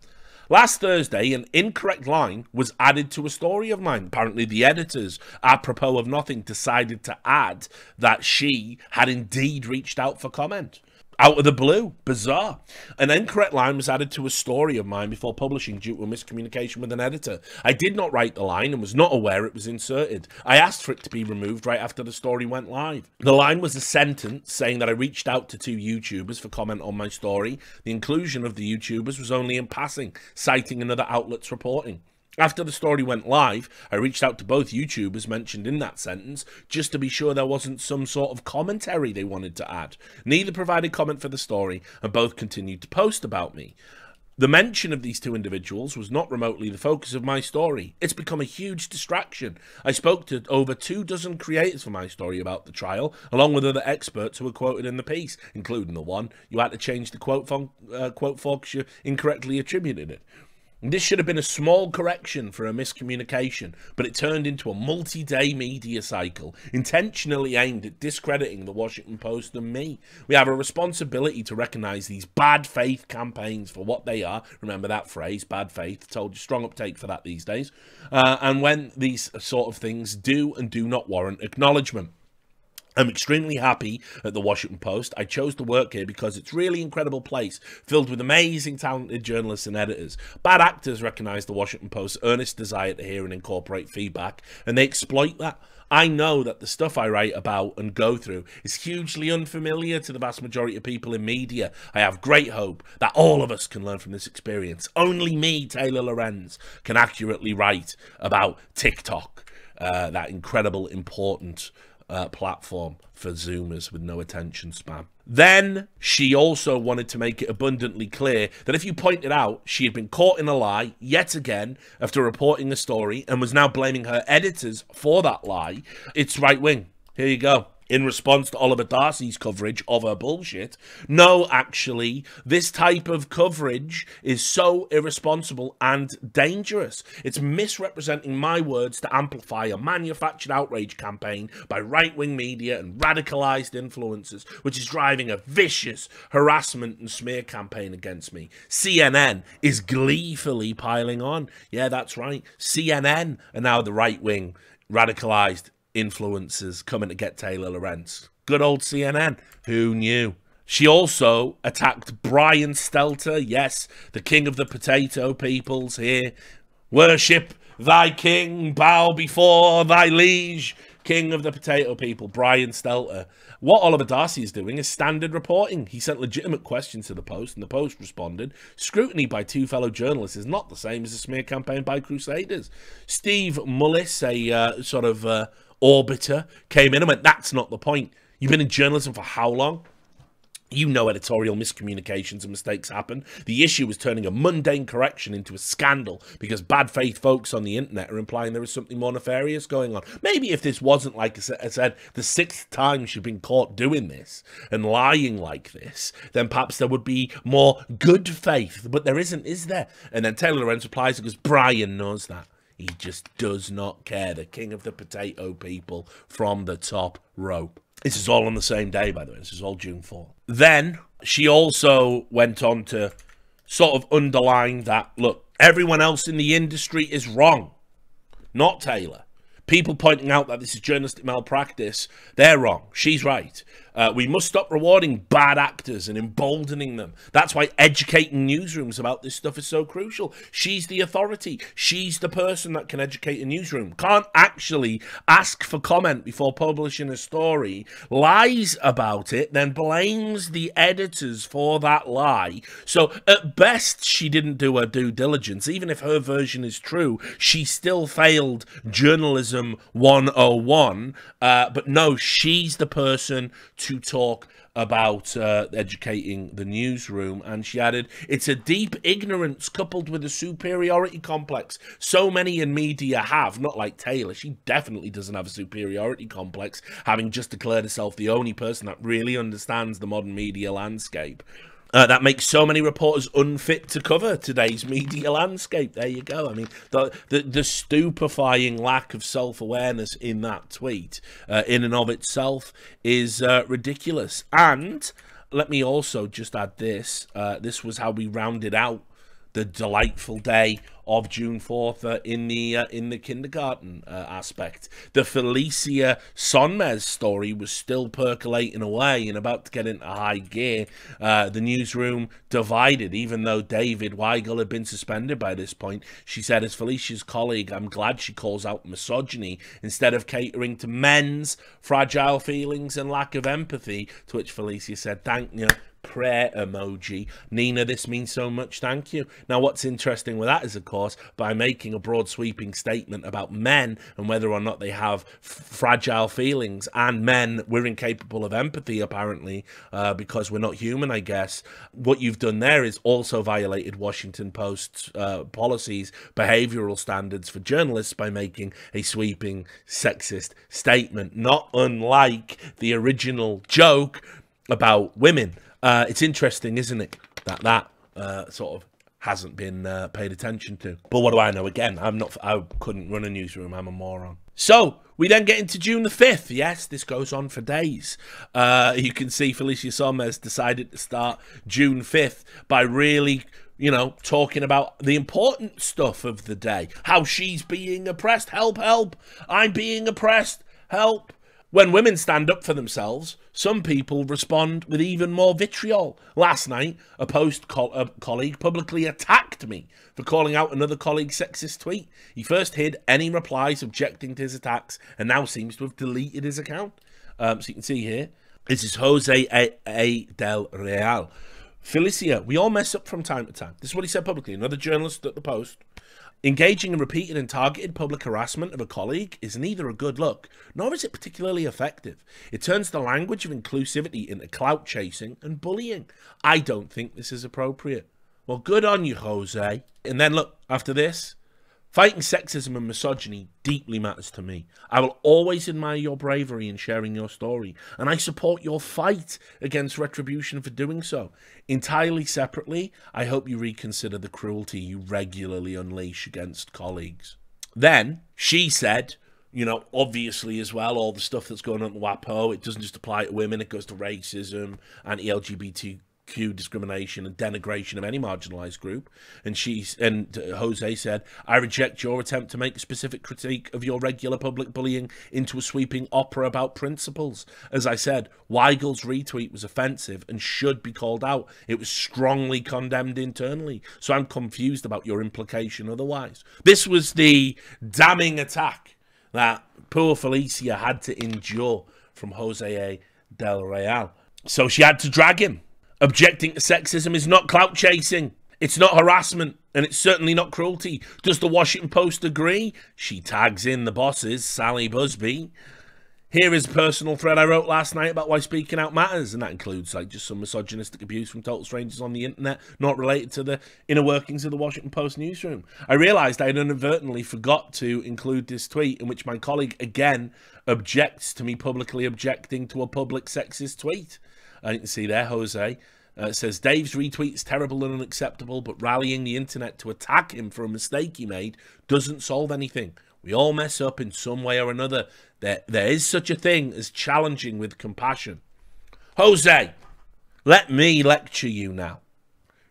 Last Thursday, an incorrect line was added to a story of mine. Apparently, the editors, apropos of nothing, decided to add that she had indeed reached out for comment. out of the blue. Bizarre. An incorrect line was added to a story of mine before publishing due to a miscommunication with an editor. I did not write the line and was not aware it was inserted. I asked for it to be removed right after the story went live. The line was a sentence saying that I reached out to 2 YouTubers for comment on my story. The inclusion of the YouTubers was only in passing, citing another outlet's reporting. After the story went live, I reached out to both YouTubers mentioned in that sentence just to be sure there wasn't some sort of commentary they wanted to add. Neither provided comment for the story, and both continued to post about me. The mention of these 2 individuals was not remotely the focus of my story. It's become a huge distraction. I spoke to over 2 dozen creators for my story about the trial, along with other experts who were quoted in the piece, including the one you had to change the quote for because you incorrectly attributed it. This should have been a small correction for a miscommunication, but it turned into a multi-day media cycle, intentionally aimed at discrediting the Washington Post and me. We have a responsibility to recognise these bad faith campaigns for what they are. Remember that phrase, bad faith. Told you, strong uptake for that these days. And when these sort of things do and do not warrant acknowledgement. I'm extremely happy at the Washington Post. I chose to work here because it's really an incredible place, filled with amazing, talented journalists and editors. Bad actors recognise the Washington Post's earnest desire to hear and incorporate feedback, and they exploit that. I know that the stuff I write about and go through is hugely unfamiliar to the vast majority of people in media. I have great hope that all of us can learn from this experience. Only me, Taylor Lorenz, can accurately write about TikTok, that incredible, important platform for Zoomers with no attention span. Then she also wanted to make it abundantly clear that if you pointed out she had been caught in a lie yet again after reporting the story and was now blaming her editors for that lie, it's right wing. Here you go. In response to Oliver Darcy's coverage of her bullshit, no, actually, this type of coverage is so irresponsible and dangerous. It's misrepresenting my words to amplify a manufactured outrage campaign by right-wing media and radicalized influencers, which is driving a vicious harassment and smear campaign against me. CNN is gleefully piling on. Yeah, that's right. CNN are now the right-wing radicalized influencers coming to get Taylor Lorenz. Good old CNN. Who knew? She also attacked Brian Stelter. Yes, the king of the potato peoples here. Worship thy king, bow before thy liege. King of the potato people, Brian Stelter. What Oliver Darcy is doing is standard reporting. He sent legitimate questions to the Post, and the Post responded. Scrutiny by 2 fellow journalists is not the same as a smear campaign by crusaders. Steve Mullis, a sort of orbiter, came in and went, that's not the point. You've been in journalism for how long? You know editorial miscommunications and mistakes happen. The issue is turning a mundane correction into a scandal because bad faith folks on the internet are implying there is something more nefarious going on. Maybe if this wasn't, like I said, the 6th time she'd been caught doing this and lying like this, then perhaps there would be more good faith. But there isn't, is there? And then Taylor Lorenz replies because Brian knows that. He just does not care. The king of the potato people from the top rope. This is all on the same day, by the way. This is all June 4th. Then she also went on to sort of underline that, look, everyone else in the industry is wrong, not Taylor. People pointing out that this is journalistic malpractice, they're wrong. She's right. We must stop rewarding bad actors and emboldening them. That's why educating newsrooms about this stuff is so crucial. She's the authority. She's the person that can educate a newsroom. Can't actually ask for comment before publishing a story, lies about it, then blames the editors for that lie. So at best, she didn't do her due diligence. Even if her version is true, she still failed Journalism 101. But no, she's the person to talk about educating the newsroom. And she added, it's a deep ignorance coupled with a superiority complex. So many in media have, not like Taylor. She definitely doesn't have a superiority complex, having just declared herself the only person that really understands the modern media landscape. That makes so many reporters unfit to cover today's media landscape. There you go. I mean, the stupefying lack of self-awareness in that tweet in and of itself is ridiculous. And let me also just add this. This was how we rounded out the delightful day of June 4th in the kindergarten aspect. The Felicia Sonmez story was still percolating away and about to get into high gear. The newsroom divided, even though David Weigel had been suspended by this point. She said, as Felicia's colleague, I'm glad she calls out misogyny instead of catering to men's fragile feelings and lack of empathy, to which Felicia said, thank you. Prayer emoji. Nina, this means so much, thank you. Now, what's interesting with that is, of course, by making a broad sweeping statement about men and whether or not they have fragile feelings, and men, we're incapable of empathy, apparently, because we're not human, I guess. What you've done there is also violated Washington Post's policies, behavioral standards for journalists by making a sweeping sexist statement, not unlike the original joke about women. It's interesting, isn't it, that sort of hasn't been paid attention to. But what do I know? Again, I couldn't run a newsroom. I'm a moron. So we then get into June the 5th. Yes, this goes on for days. You can see Felicia Sonmez decided to start June 5th by really, you know, talking about the important stuff of the day. How she's being oppressed. Help, help. I'm being oppressed. Help. When women stand up for themselves, some people respond with even more vitriol. Last night, a Post colleague publicly attacked me for calling out another colleague's sexist tweet. He first hid any replies objecting to his attacks and now seems to have deleted his account. So you can see here, this is Jose A. Del Real. Felicia, we all mess up from time to time. This is what he said publicly, another journalist at the Post. Engaging in repeated and targeted public harassment of a colleague is neither a good look, nor is it particularly effective. It turns the language of inclusivity into clout chasing and bullying. I don't think this is appropriate. Well, good on you, Jose. And then look, after this, fighting sexism and misogyny deeply matters to me. I will always admire your bravery in sharing your story, and I support your fight against retribution for doing so. Entirely separately, I hope you reconsider the cruelty you regularly unleash against colleagues. Then, she said, you know, obviously as well, all the stuff that's going on in WAPO, it doesn't just apply to women, it goes to racism, anti-LGBTQ discrimination and denigration of any marginalized group. And Jose said, I reject your attempt to make a specific critique of your regular public bullying into a sweeping opera about principles. As I said, Weigel's retweet was offensive and should be called out. It was strongly condemned internally, so I'm confused about your implication otherwise. This was the damning attack that poor Felicia had to endure from Jose A. Del Real. So she had to drag him. Objecting to sexism is not clout chasing, it's not harassment, and it's certainly not cruelty. Does the Washington Post agree? She tags in the bosses, Sally Busby. Here is a personal thread I wrote last night about why speaking out matters, and that includes like just some misogynistic abuse from total strangers on the internet, not related to the inner workings of the Washington Post newsroom. I realized I had inadvertently forgot to include this tweet in which my colleague again objects to me publicly objecting to a public sexist tweet. I didn't see there, Jose. Says, Dave's retweet is terrible and unacceptable, but rallying the internet to attack him for a mistake he made doesn't solve anything. We all mess up in some way or another. There is such a thing as challenging with compassion. Jose, let me lecture you now,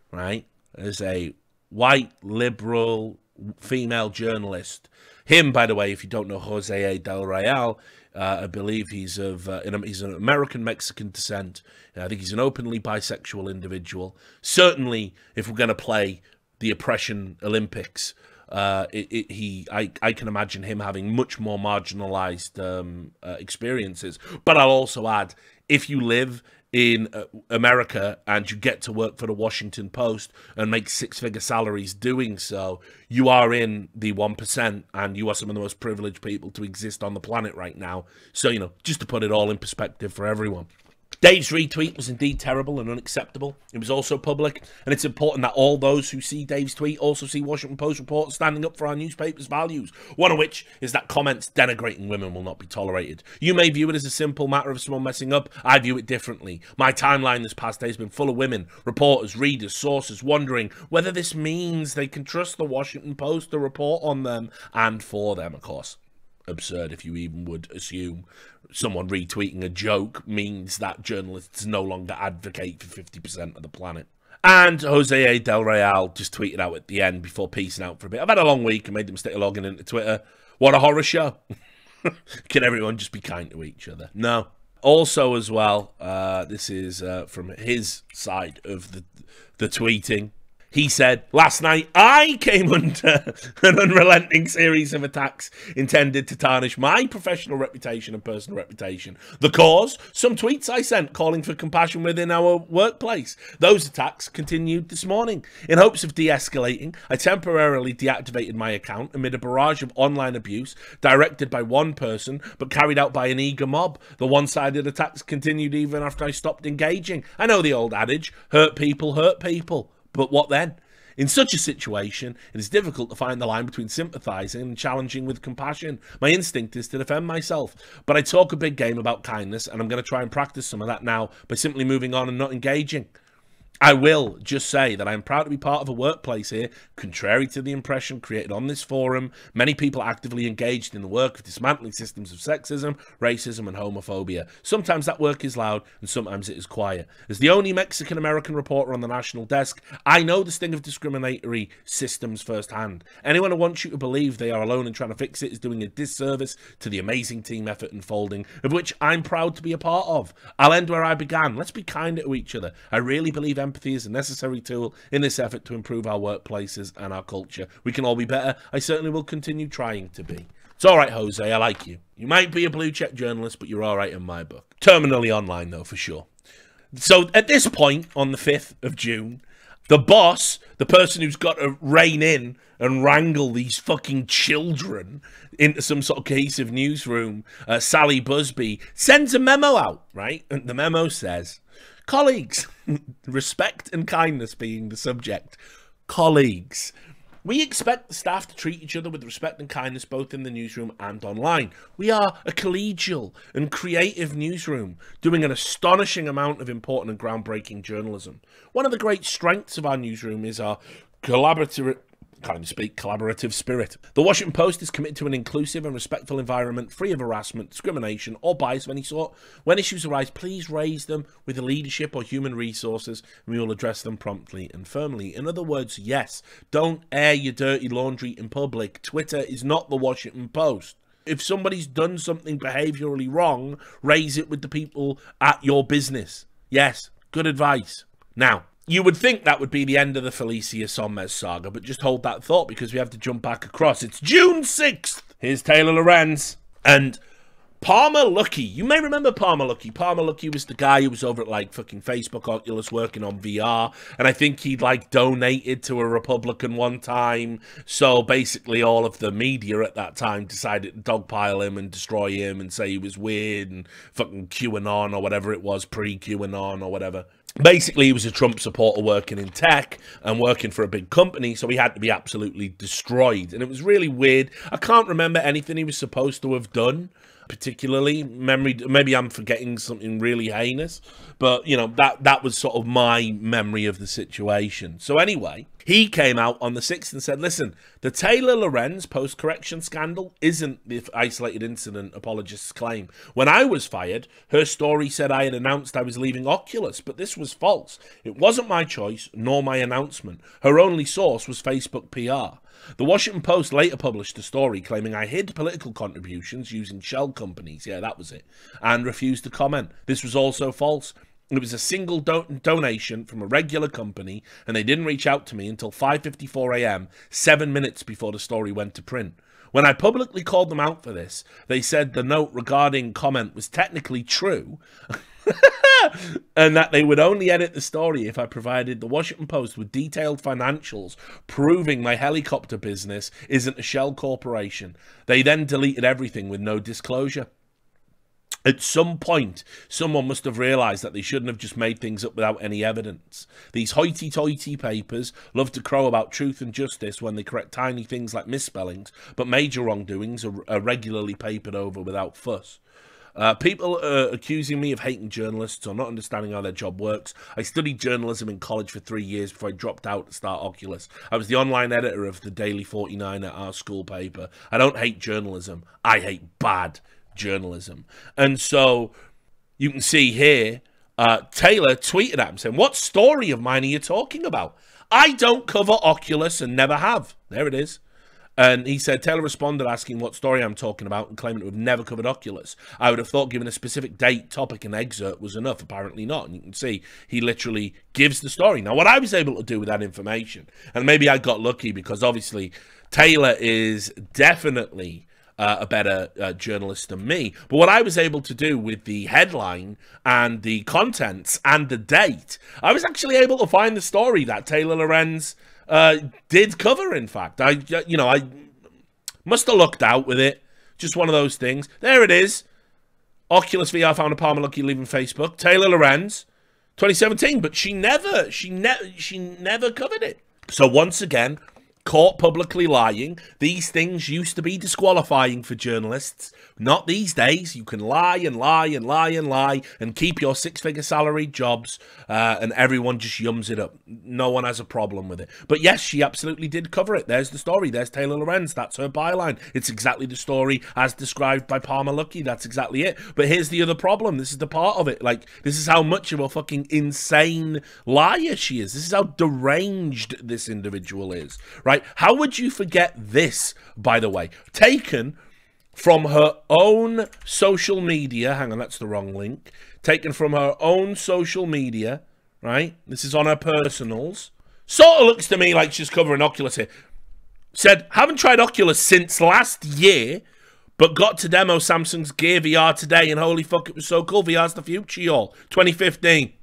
right? As a white, liberal, female journalist. Him, by the way, if you don't know Jose A. Del Real, I believe he's of he's an American-Mexican descent. I think he's an openly bisexual individual. Certainly, if we're going to play the Oppression Olympics, I can imagine him having much more marginalized experiences. But I'll also add, if you live in America and you get to work for the Washington Post and make six-figure salaries doing so, you are in the 1% and you are some of the most privileged people to exist on the planet right now. So, you know, just to put it all in perspective for everyone. Dave's retweet was indeed terrible and unacceptable. It was also public, and it's important that all those who see Dave's tweet also see Washington Post reporters standing up for our newspaper's values, one of which is that comments denigrating women will not be tolerated. You may view it as a simple matter of someone messing up. I view it differently. My timeline this past day has been full of women, reporters, readers, sources, wondering whether this means they can trust the Washington Post to report on them and for them, of course. Absurd if you even would assume someone retweeting a joke means that journalists no longer advocate for 50% of the planet. And Jose A. Del Real just tweeted out at the end before peacing out for a bit, "I've had a long week and made the mistake of logging into Twitter. What a horror show." Can everyone just be kind to each other? No. Also as well, this is from his side of the tweeting. He said, "Last night I came under an unrelenting series of attacks intended to tarnish my professional reputation and personal reputation. The cause? Some tweets I sent calling for compassion within our workplace. Those attacks continued this morning. In hopes of de-escalating, I temporarily deactivated my account amid a barrage of online abuse directed by one person but carried out by an eager mob. The one-sided attacks continued even after I stopped engaging. I know the old adage, hurt people hurt people. But what then? In such a situation, it is difficult to find the line between sympathizing and challenging with compassion. My instinct is to defend myself, but I talk a big game about kindness, and I'm going to try and practice some of that now by simply moving on and not engaging. I will just say that I am proud to be part of a workplace here, contrary to the impression created on this forum. Many people are actively engaged in the work of dismantling systems of sexism, racism, and homophobia. Sometimes that work is loud, and sometimes it is quiet. As the only Mexican-American reporter on the national desk, I know the sting of discriminatory systems firsthand. Anyone who wants you to believe they are alone and trying to fix it is doing a disservice to the amazing team effort and folding, of which I'm proud to be a part of. I'll end where I began. Let's be kinder to each other. I really believe empathy is a necessary tool in this effort to improve our workplaces and our culture. We can all be better. I certainly will continue trying to be." It's all right, Jose. I like you. You might be a blue-check journalist, but you're all right in my book. Terminally online, though, for sure. So at this point, on the 5th of June, the boss, the person who's got to rein in and wrangle these fucking children into some sort of cohesive newsroom, Sally Busby, sends a memo out, right? And the memo says, "Colleagues," respect and kindness being the subject, "colleagues, we expect the staff to treat each other with respect and kindness both in the newsroom and online. We are a collegial and creative newsroom doing an astonishing amount of important and groundbreaking journalism. One of the great strengths of our newsroom is our collaborative spirit. The Washington Post is committed to an inclusive and respectful environment, free of harassment, discrimination, or bias of any sort. When issues arise, please raise them with the leadership or human resources, and we will address them promptly and firmly." In other words, yes, don't air your dirty laundry in public. Twitter is not the Washington Post. If somebody's done something behaviorally wrong, raise it with the people at your business. Yes, good advice. Now, you would think that would be the end of the Felicia Sonmez saga, but just hold that thought because we have to jump back across. It's June 6th. Here's Taylor Lorenz and Palmer Luckey. You may remember Palmer Luckey. Palmer Luckey was the guy who was over at, like, fucking Facebook, Oculus, working on VR, and I think he'd, like, donated to a Republican one time, so basically all of the media at that time decided to dogpile him and destroy him and say he was weird and fucking QAnon or whatever it was, pre-QAnon or whatever. Basically, he was a Trump supporter working in tech and working for a big company, so he had to be absolutely destroyed. And it was really weird. I can't remember anything he was supposed to have done, particularly. Maybe I'm forgetting something really heinous, but, you know, that was sort of my memory of the situation. So anyway, he came out on the 6th and said, "Listen, the Taylor Lorenz post-correction scandal isn't the isolated incident apologists claim. When I was fired, her story said I had announced I was leaving Oculus, but this was false. It wasn't my choice, nor my announcement. Her only source was Facebook PR. The Washington Post later published a story claiming I hid political contributions using shell companies," yeah, that was it, "and refused to comment. This was also false. It was a single donation from a regular company, and they didn't reach out to me until 5:54 a.m, 7 minutes before the story went to print. When I publicly called them out for this, they said the note regarding comment was technically true and that they would only edit the story if I provided the Washington Post with detailed financials proving my helicopter business isn't a shell corporation. They then deleted everything with no disclosure. At some point, someone must have realised that they shouldn't have just made things up without any evidence. These hoity-toity papers love to crow about truth and justice when they correct tiny things like misspellings, but major wrongdoings are regularly papered over without fuss. People are accusing me of hating journalists or not understanding how their job works. I studied journalism in college for 3 years before I dropped out to start Oculus. I was the online editor of the Daily 49er, our school paper. I don't hate journalism. I hate bad journalism." And so you can see here Taylor tweeted at him saying, what story of mine are you talking about? I don't cover Oculus and never have. There it is. And he said, Taylor responded asking what story I'm talking about and claiming to have never covered Oculus. I would have thought giving a specific date, topic, and excerpt was enough. Apparently not. And you can see he literally gives the story. Now, what I was able to do with that information, and maybe I got lucky because obviously Taylor is definitely a better journalist than me. But what I was able to do with the headline and the contents and the date, I was actually able to find the story that Taylor Lorenz did cover. In fact, I must have lucked out with it. Just one of those things. There it is. Oculus VR founder Palmer Luckey leaving Facebook. Taylor Lorenz, 2017, but she never covered it. So once again, caught publicly lying. These things used to be disqualifying for journalists. Not these days. You can lie and lie and lie and lie and keep your six-figure salary jobs, and everyone just yums it up. No one has a problem with it. But yes, she absolutely did cover it. There's the story. There's Taylor Lorenz. That's her byline. It's exactly the story as described by Palmer Luckey. That's exactly it. But here's the other problem. This is the part of it. Like, this is how much of a fucking insane liar she is. This is how deranged this individual is, right? How would you forget this, by the way? Taken from her own social media. Hang on, that's the wrong link. Taken from her own social media, right? This is on her personals. Sort of looks to me like she's covering Oculus here. Said, haven't tried Oculus since last year, but got to demo Samsung's Gear VR today, and holy fuck, it was so cool. VR's the future, y'all. 2015.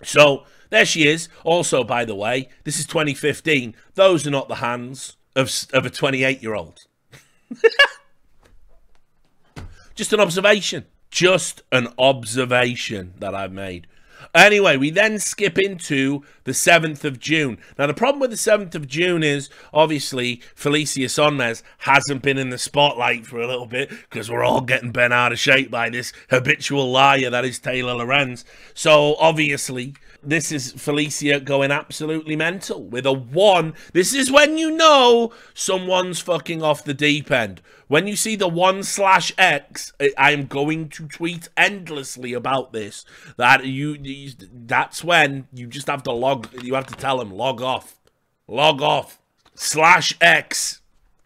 So there she is. Also, by the way, this is 2015. Those are not the hands of a 28-year-old. Just an observation. Just an observation that I've made. Anyway, we then skip into the 7th of June. Now, the problem with the 7th of June is, obviously, Felicia Sonmez hasn't been in the spotlight for a little bit because we're all getting bent out of shape by this habitual liar that is Taylor Lorenz. So, obviously, this is Felicia going absolutely mental with a one. This is when you know someone's fucking off the deep end. When you see the 1/X, I'm going to tweet endlessly about this. That's when you just have to tell them, log off, /X,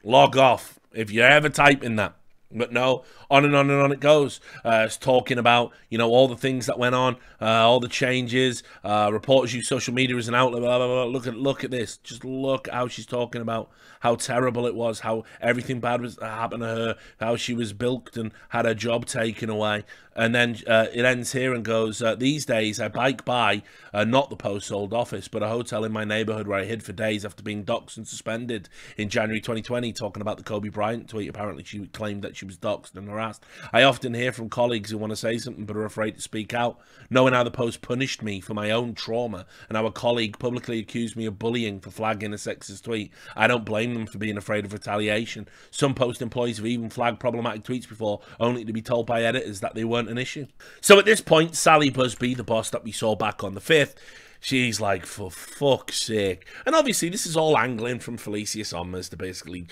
log off, if you ever type in that. But no, on and on and on it goes. It's talking about, you know, all the things that went on, all the changes, reporters use social media as an outlet, blah, blah, blah. Look at this. Just look how she's talking about how terrible it was, how everything bad was happened to her, how she was bilked and had her job taken away. And then it ends here and goes, these days I bike by, not the Post's old office, but a hotel in my neighborhood where I hid for days after being doxxed and suspended in January 2020, talking about the Kobe Bryant tweet. Apparently she claimed that she was doxxed and harassed. I often hear from colleagues who want to say something but are afraid to speak out. Knowing how the Post punished me for my own trauma and how a colleague publicly accused me of bullying for flagging a sexist tweet, I don't blame them for being afraid of retaliation. Some Post employees have even flagged problematic tweets before, only to be told by editors that they weren't an issue. So at this point, Sally Busby, the boss that we saw back on the 5th, she's like, for fuck's sake. And obviously this is all angling from Felicia Sonmez to basically,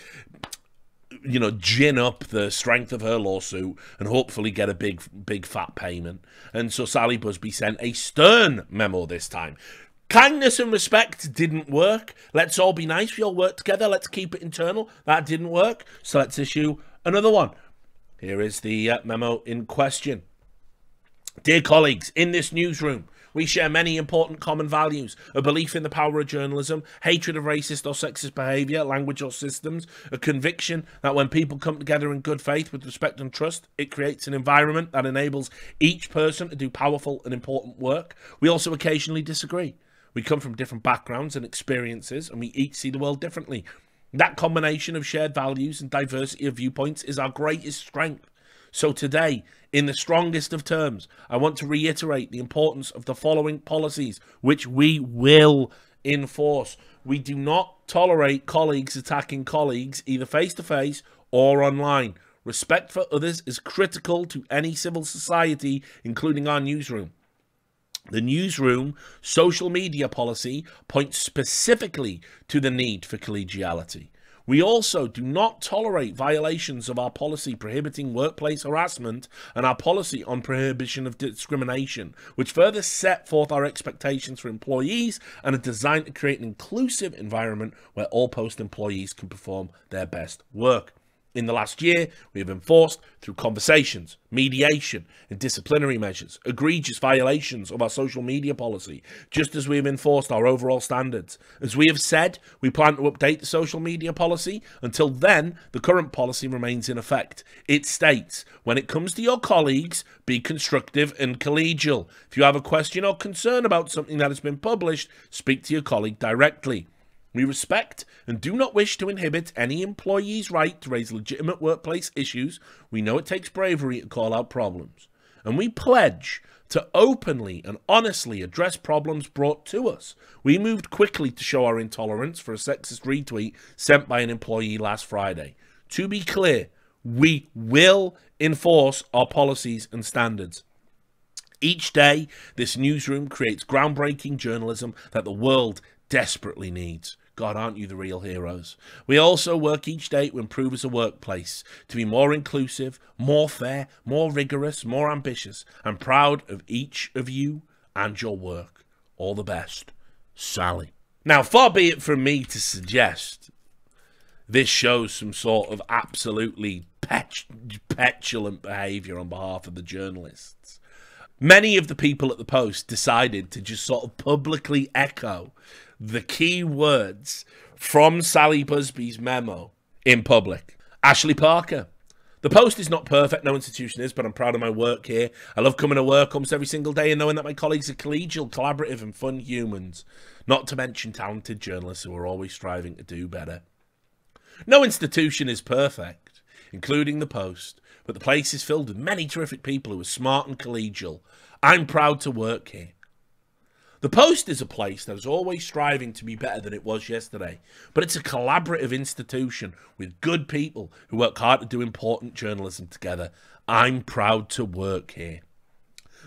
you know, gin up the strength of her lawsuit and hopefully get a big fat payment. And so Sally Busby sent a stern memo this time. Kindness and respect didn't work. Let's all be nice. We all work together. Let's keep it internal. That didn't work. So let's issue another one. Here is the memo in question. Dear colleagues, in this newsroom, we share many important common values, a belief in the power of journalism, hatred of racist or sexist behaviour, language or systems, a conviction that when people come together in good faith with respect and trust, it creates an environment that enables each person to do powerful and important work. We also occasionally disagree. We come from different backgrounds and experiences, and we each see the world differently. That combination of shared values and diversity of viewpoints is our greatest strength. So today, in the strongest of terms, I want to reiterate the importance of the following policies, which we will enforce. We do not tolerate colleagues attacking colleagues, either face-to-face or online. Respect for others is critical to any civil society, including our newsroom. The newsroom social media policy points specifically to the need for collegiality. We also do not tolerate violations of our policy prohibiting workplace harassment and our policy on prohibition of discrimination, which further set forth our expectations for employees and are designed to create an inclusive environment where all Post employees can perform their best work. In the last year, we have enforced, through conversations, mediation, and disciplinary measures, egregious violations of our social media policy, just as we have enforced our overall standards. As we have said, we plan to update the social media policy. Until then, the current policy remains in effect. It states, when it comes to your colleagues, be constructive and collegial. If you have a question or concern about something that has been published, speak to your colleague directly. We respect and do not wish to inhibit any employee's right to raise legitimate workplace issues. We know it takes bravery to call out problems. And we pledge to openly and honestly address problems brought to us. We moved quickly to show our intolerance for a sexist retweet sent by an employee last Friday. To be clear, we will enforce our policies and standards. Each day, this newsroom creates groundbreaking journalism that the world desperately needs. God, aren't you the real heroes? We also work each day to improve as a workplace, to be more inclusive, more fair, more rigorous, more ambitious. I'm proud of each of you and your work. All the best, Sally. Now, far be it from me to suggest this shows some sort of absolutely petulant behaviour on behalf of the journalists. Many of the people at the Post decided to just sort of publicly echo the key words from Sally Busby's memo in public. Ashley Parker. The Post is not perfect, no institution is, but I'm proud of my work here. I love coming to work almost every single day and knowing that my colleagues are collegial, collaborative and fun humans. Not to mention talented journalists who are always striving to do better. No institution is perfect, including the Post, but the place is filled with many terrific people who are smart and collegial. I'm proud to work here. The Post is a place that is always striving to be better than it was yesterday, but it's a collaborative institution with good people who work hard to do important journalism together. I'm proud to work here.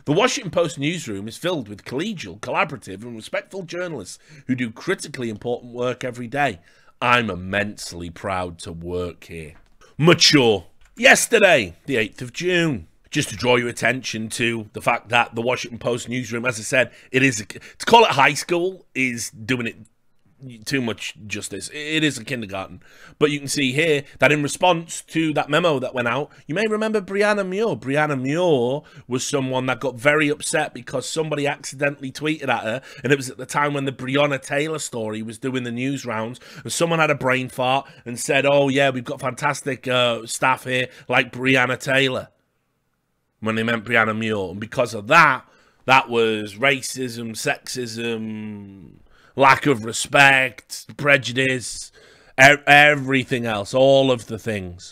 The Washington Post newsroom is filled with collegial, collaborative and respectful journalists who do critically important work every day. I'm immensely proud to work here. Mature. Yesterday, the 8th of June. Just to draw your attention to the fact that the Washington Post newsroom, as I said, it is, to call it high school is doing it too much justice. It is a kindergarten. But you can see here that in response to that memo that went out, you may remember Brianna Muir. Brianna Muir was someone that got very upset because somebody accidentally tweeted at her, and it was at the time when the Brianna Taylor story was doing the news rounds, and someone had a brain fart and said, oh yeah, we've got fantastic staff here like Brianna Taylor, when they meant Brianna Muir. And because of that, that was racism, sexism, lack of respect, prejudice, everything else, all of the things.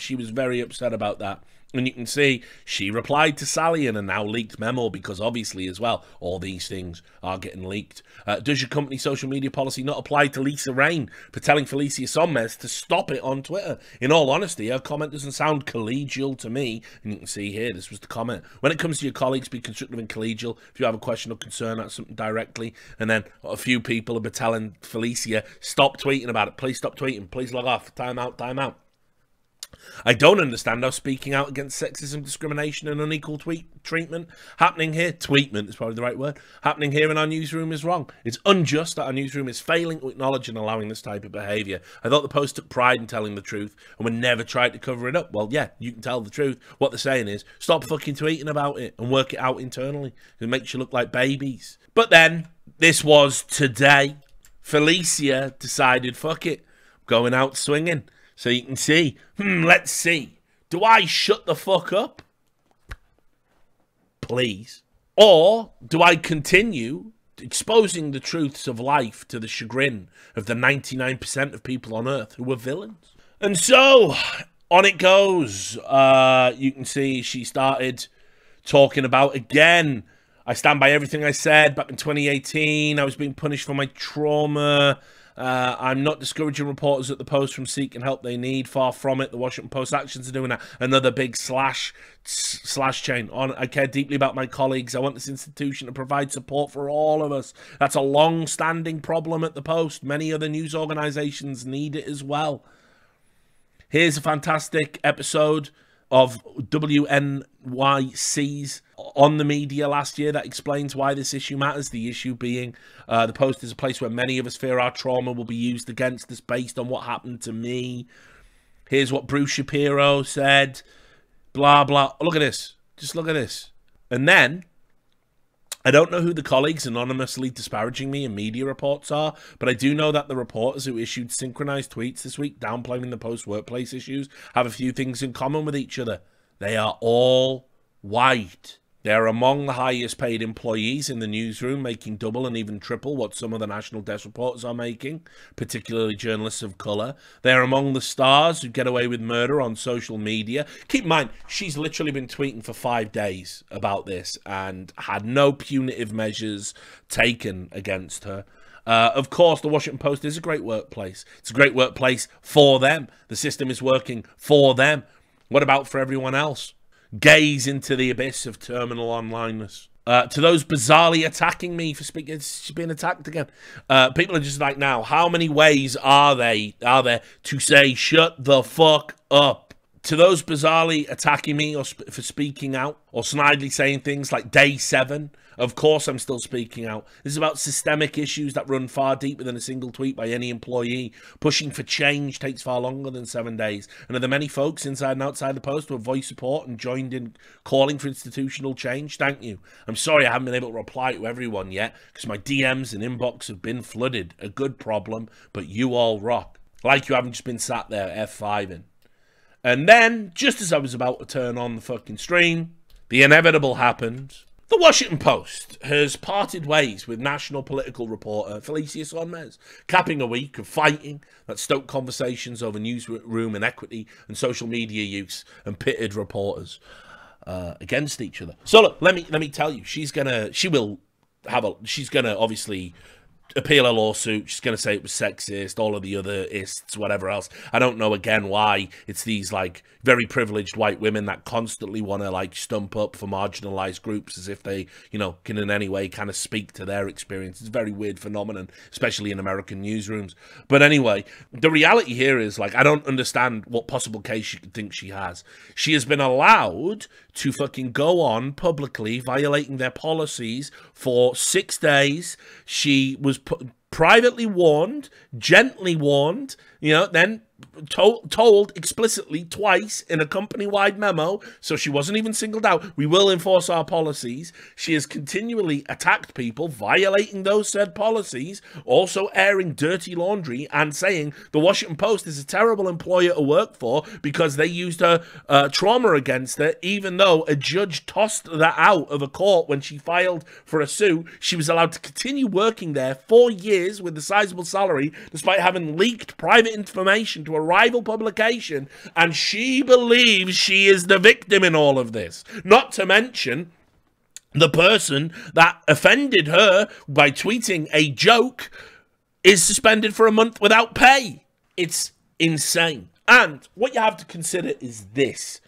She was very upset about that. And you can see she replied to Sally in a now leaked memo, because obviously as well, all these things are getting leaked. Does your company social media policy not apply to Lisa Rain for telling Felicia Sonmez to stop it on Twitter? In all honesty, her comment doesn't sound collegial to me. And you can see here, this was the comment. When it comes to your colleagues, be constructive and collegial. If you have a question or concern about something directly, and then a few people have been telling Felicia, stop tweeting about it. Please stop tweeting. Please log off. Time out, time out. I don't understand how speaking out against sexism, discrimination and unequal treatment happening here, tweetment is probably the right word, happening here in our newsroom is wrong. It's unjust that our newsroom is failing to acknowledge and allowing this type of behaviour. I thought the Post took pride in telling the truth and would never try to cover it up. Well, yeah, you can tell the truth. What they're saying is, stop fucking tweeting about it and work it out internally. It makes you look like babies. But then, this was today. Felicia decided, fuck it, going out swinging. So you can see, let's see. Do I shut the fuck up? Please. Or do I continue exposing the truths of life to the chagrin of the 99% of people on Earth who were villains? And so, on it goes. You can see she started talking about, again, I stand by everything I said back in 2018. I was being punished for my trauma. I'm not discouraging reporters at the Post from seeking help they need. Far from it. The Washington Post actions are doing another big slash chain. On, I care deeply about my colleagues. I want this institution to provide support for all of us. That's a long-standing problem at the Post. Many other news organizations need it as well. Here's a fantastic episode of WNYC's On the Media last year that explains why this issue matters. The issue being the Post is a place where many of us fear our trauma will be used against us based on what happened to me. Here's what Bruce Shapiro said. Blah, blah. Look at this. Just look at this. And then, I don't know who the colleagues anonymously disparaging me in media reports are, but I do know that the reporters who issued synchronized tweets this week downplaying the Post workplace issues have a few things in common with each other. They are all white. They are among the highest paid employees in the newsroom, making double and even triple what some of the national desk reporters are making, particularly journalists of colour. They are among the stars who get away with murder on social media. Keep in mind, she's literally been tweeting for 5 days about this and had no punitive measures taken against her. Of course, the Washington Post is a great workplace. It's a great workplace for them. The system is working for them. What about for everyone else? Gaze into the abyss of terminal onlineness. To those bizarrely attacking me for speaking, she's being attacked again. People are just like, now, how many ways are there to say shut the fuck up? To those bizarrely attacking me or for speaking out or snidely saying things like day 7, of course I'm still speaking out. This is about systemic issues that run far deeper than a single tweet by any employee. Pushing for change takes far longer than 7 days. And are there many folks inside and outside the Post who have voiced support and joined in calling for institutional change? Thank you. I'm sorry I haven't been able to reply to everyone yet because my DMs and inbox have been flooded. A good problem, but you all rock. Like you haven't just been sat there F5ing. And then, just as I was about to turn on the fucking stream, the inevitable happened. The Washington Post has parted ways with national political reporter Felicia Sonmez, capping a week of fighting that stoked conversations over newsroom inequity and social media use and pitted reporters against each other. So look, let me tell you, she's gonna obviously appeal a lawsuit. She's going to say it was sexist, all of the other ists, whatever else. I don't know, again, why it's these, like, very privileged white women that constantly want to, like, stump up for marginalized groups as if they, you know, can in any way kind of speak to their experience. It's a very weird phenomenon, especially in American newsrooms. But anyway, the reality here is, like, I don't understand what possible case she could think she has. She has been allowed to fucking go on publicly violating their policies for 6 days. She was privately warned, gently warned, you know, then told explicitly twice in a company-wide memo, so she wasn't even singled out. We will enforce our policies. She has continually attacked people, violating those said policies, also airing dirty laundry and saying the Washington Post is a terrible employer to work for because they used her trauma against her, even though a judge tossed that out of a court when she filed for a suit. She was allowed to continue working there 4 years with a sizable salary, despite having leaked private information to a rival publication, and she believes she is the victim in all of this. Not to mention the person that offended her by tweeting a joke is suspended for a month without pay. It's insane. And what you have to consider is this.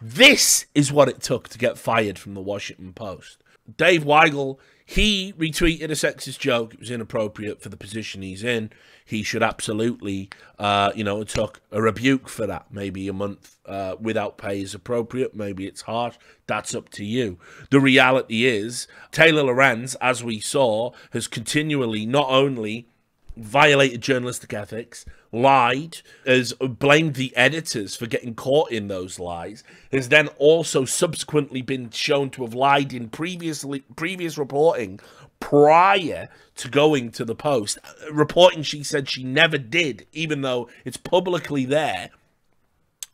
This is what it took to get fired from the Washington Post. Dave Weigel, he retweeted a sexist joke. It was inappropriate for the position he's in. He should absolutely, you know, took a rebuke for that. Maybe a month without pay is appropriate. Maybe it's harsh. That's up to you. The reality is, Taylor Lorenz, as we saw, has continually not only violated journalistic ethics, lied, has blamed the editors for getting caught in those lies, has then also subsequently been shown to have lied in previous reporting prior to going to the Post. Reporting she said she never did, even though it's publicly there.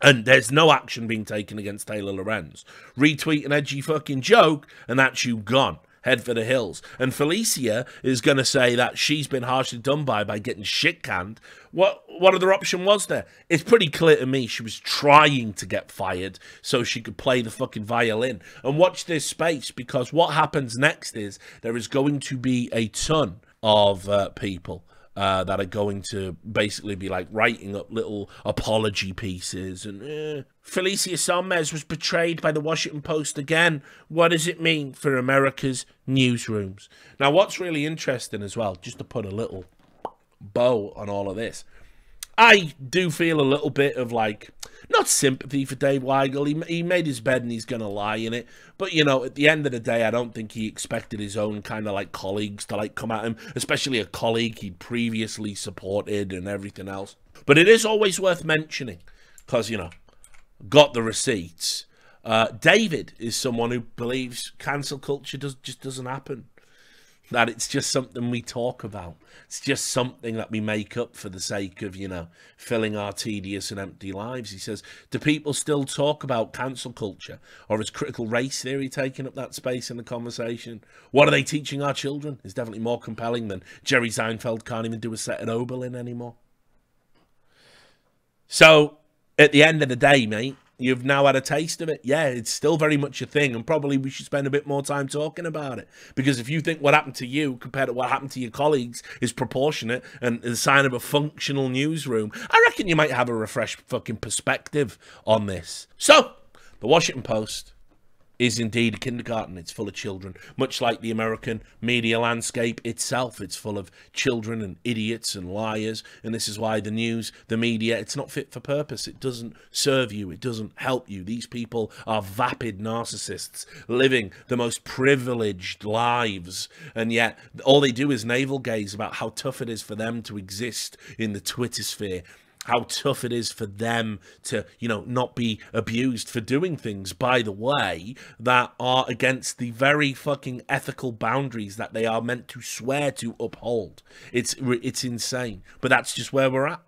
And there's no action being taken against Taylor Lorenz. Retweet an edgy fucking joke, and that's you gone. Head for the hills. And Felicia is going to say that she's been harshly done by getting shit canned. What other option was there? It's pretty clear to me she was trying to get fired so she could play the fucking violin. And watch this space, because what happens next is there is going to be a ton of people that are going to basically be like writing up little apology pieces. And Felicia Sonmez was betrayed by the Washington Post again. What does it mean for America's newsrooms? Now, what's really interesting as well, just to put a little bow on all of this, I do feel a little bit of, like, not sympathy for Dave Weigel. He made his bed and he's going to lie in it. But, you know, at the end of the day, I don't think he expected his own kind of, like, colleagues to, like, come at him, especially a colleague he'd previously supported and everything else. But it is always worth mentioning because, you know, got the receipts. David is someone who believes cancel culture just doesn't happen. That it's just something we talk about. It's just something that we make up for the sake of, you know, filling our tedious and empty lives. He says, do people still talk about cancel culture? Or is critical race theory taking up that space in the conversation? What are they teaching our children? It's definitely more compelling than Jerry Seinfeld can't even do a set at Oberlin anymore. So, at the end of the day, mate, you've now had a taste of it. Yeah, it's still very much a thing, and probably we should spend a bit more time talking about it. Because if you think what happened to you compared to what happened to your colleagues is proportionate and is a sign of a functional newsroom, I reckon you might have a refreshed fucking perspective on this. So, the Washington Post is indeed a kindergarten. It's full of children. Much like the American media landscape itself, it's full of children and idiots and liars. And this is why the news, the media, it's not fit for purpose. It doesn't serve you. It doesn't help you. These people are vapid narcissists living the most privileged lives. And yet all they do is navel gaze about how tough it is for them to exist in the Twitter sphere. How tough it is for them to, you know, not be abused for doing things, by the way, that are against the very fucking ethical boundaries that they are meant to swear to uphold. It's insane. But that's just where we're at.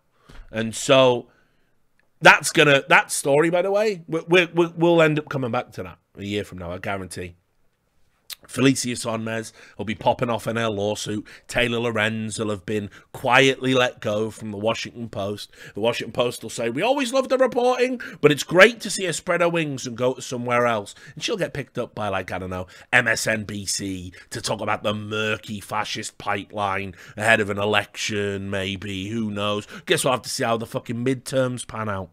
And so that's gonna, that story, by the way, we'll end up coming back to that a year from now, I guarantee. Felicia Sonmez will be popping off in her lawsuit. Taylor Lorenz will have been quietly let go from the Washington Post. The Washington Post will say, we always loved the reporting, but it's great to see her spread her wings and go to somewhere else. And she'll get picked up by, like, I don't know, MSNBC to talk about the murky fascist pipeline ahead of an election, maybe. Who knows? Guess we'll have to see how the fucking midterms pan out.